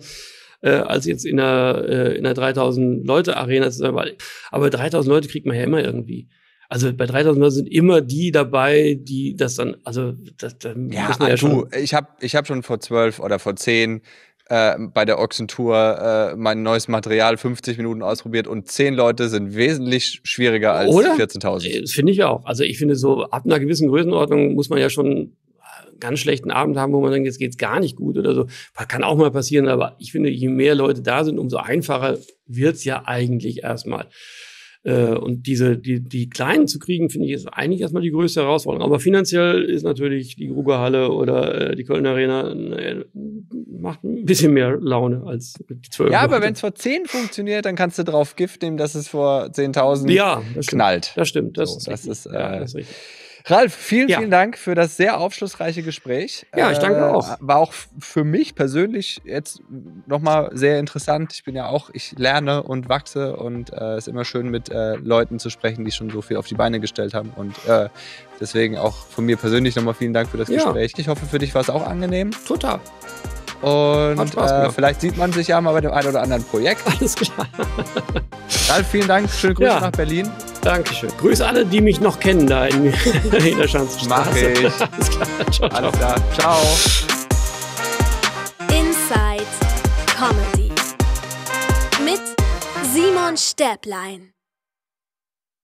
äh, als jetzt in einer, äh, in einer dreitausend Leute Arena zu sein. Aber dreitausend Leute kriegt man ja immer irgendwie. Also bei dreitausend Leuten sind immer die dabei, die das dann, also das, das ja, muss man ja schon. Du, ich habe ich hab schon vor zwölf oder vor zehn Äh, bei der Ochsentour äh, mein neues Material fünfzig Minuten ausprobiert und zehn Leute sind wesentlich schwieriger als vierzehntausend. Das finde ich auch. Also ich finde so, ab einer gewissen Größenordnung muss man ja schon einen ganz schlechten Abend haben, wo man denkt, jetzt geht's gar nicht gut oder so. Kann auch mal passieren, aber ich finde, je mehr Leute da sind, umso einfacher wird's ja eigentlich erstmal. Äh, und diese, die, die Kleinen zu kriegen, finde ich, ist eigentlich erstmal die größte Herausforderung. Aber finanziell ist natürlich die Grugerhalle oder äh, die Kölner Arena äh, macht ein bisschen mehr Laune als die zwölf. Ja, Leute. Aber wenn es vor zehn funktioniert, dann kannst du drauf Gift nehmen, dass es vor zehntausend ja, knallt. Das stimmt. Das, so, ist, das, ist, äh, ja, das ist richtig. Ralf, vielen, ja. vielen Dank für das sehr aufschlussreiche Gespräch. Ja, ich danke auch. Äh, war auch für mich persönlich jetzt nochmal sehr interessant. Ich bin ja auch, ich lerne und wachse und es äh, ist immer schön, mit äh, Leuten zu sprechen, die schon so viel auf die Beine gestellt haben. Und äh, deswegen auch von mir persönlich nochmal vielen Dank für das ja. Gespräch. Ich hoffe, für dich war es auch angenehm. Total. Und äh, vielleicht sieht man sich ja mal bei dem einen oder anderen Projekt. Alles klar. Ralf, vielen Dank. Schöne Grüße ja. nach Berlin. Dankeschön. Grüße alle, die mich noch kennen da in, in der Schanzenstraße. Mach ich. Alles klar. Ciao, ciao. Alles klar. Ciao. Inside Comedy mit Simon Stäblein.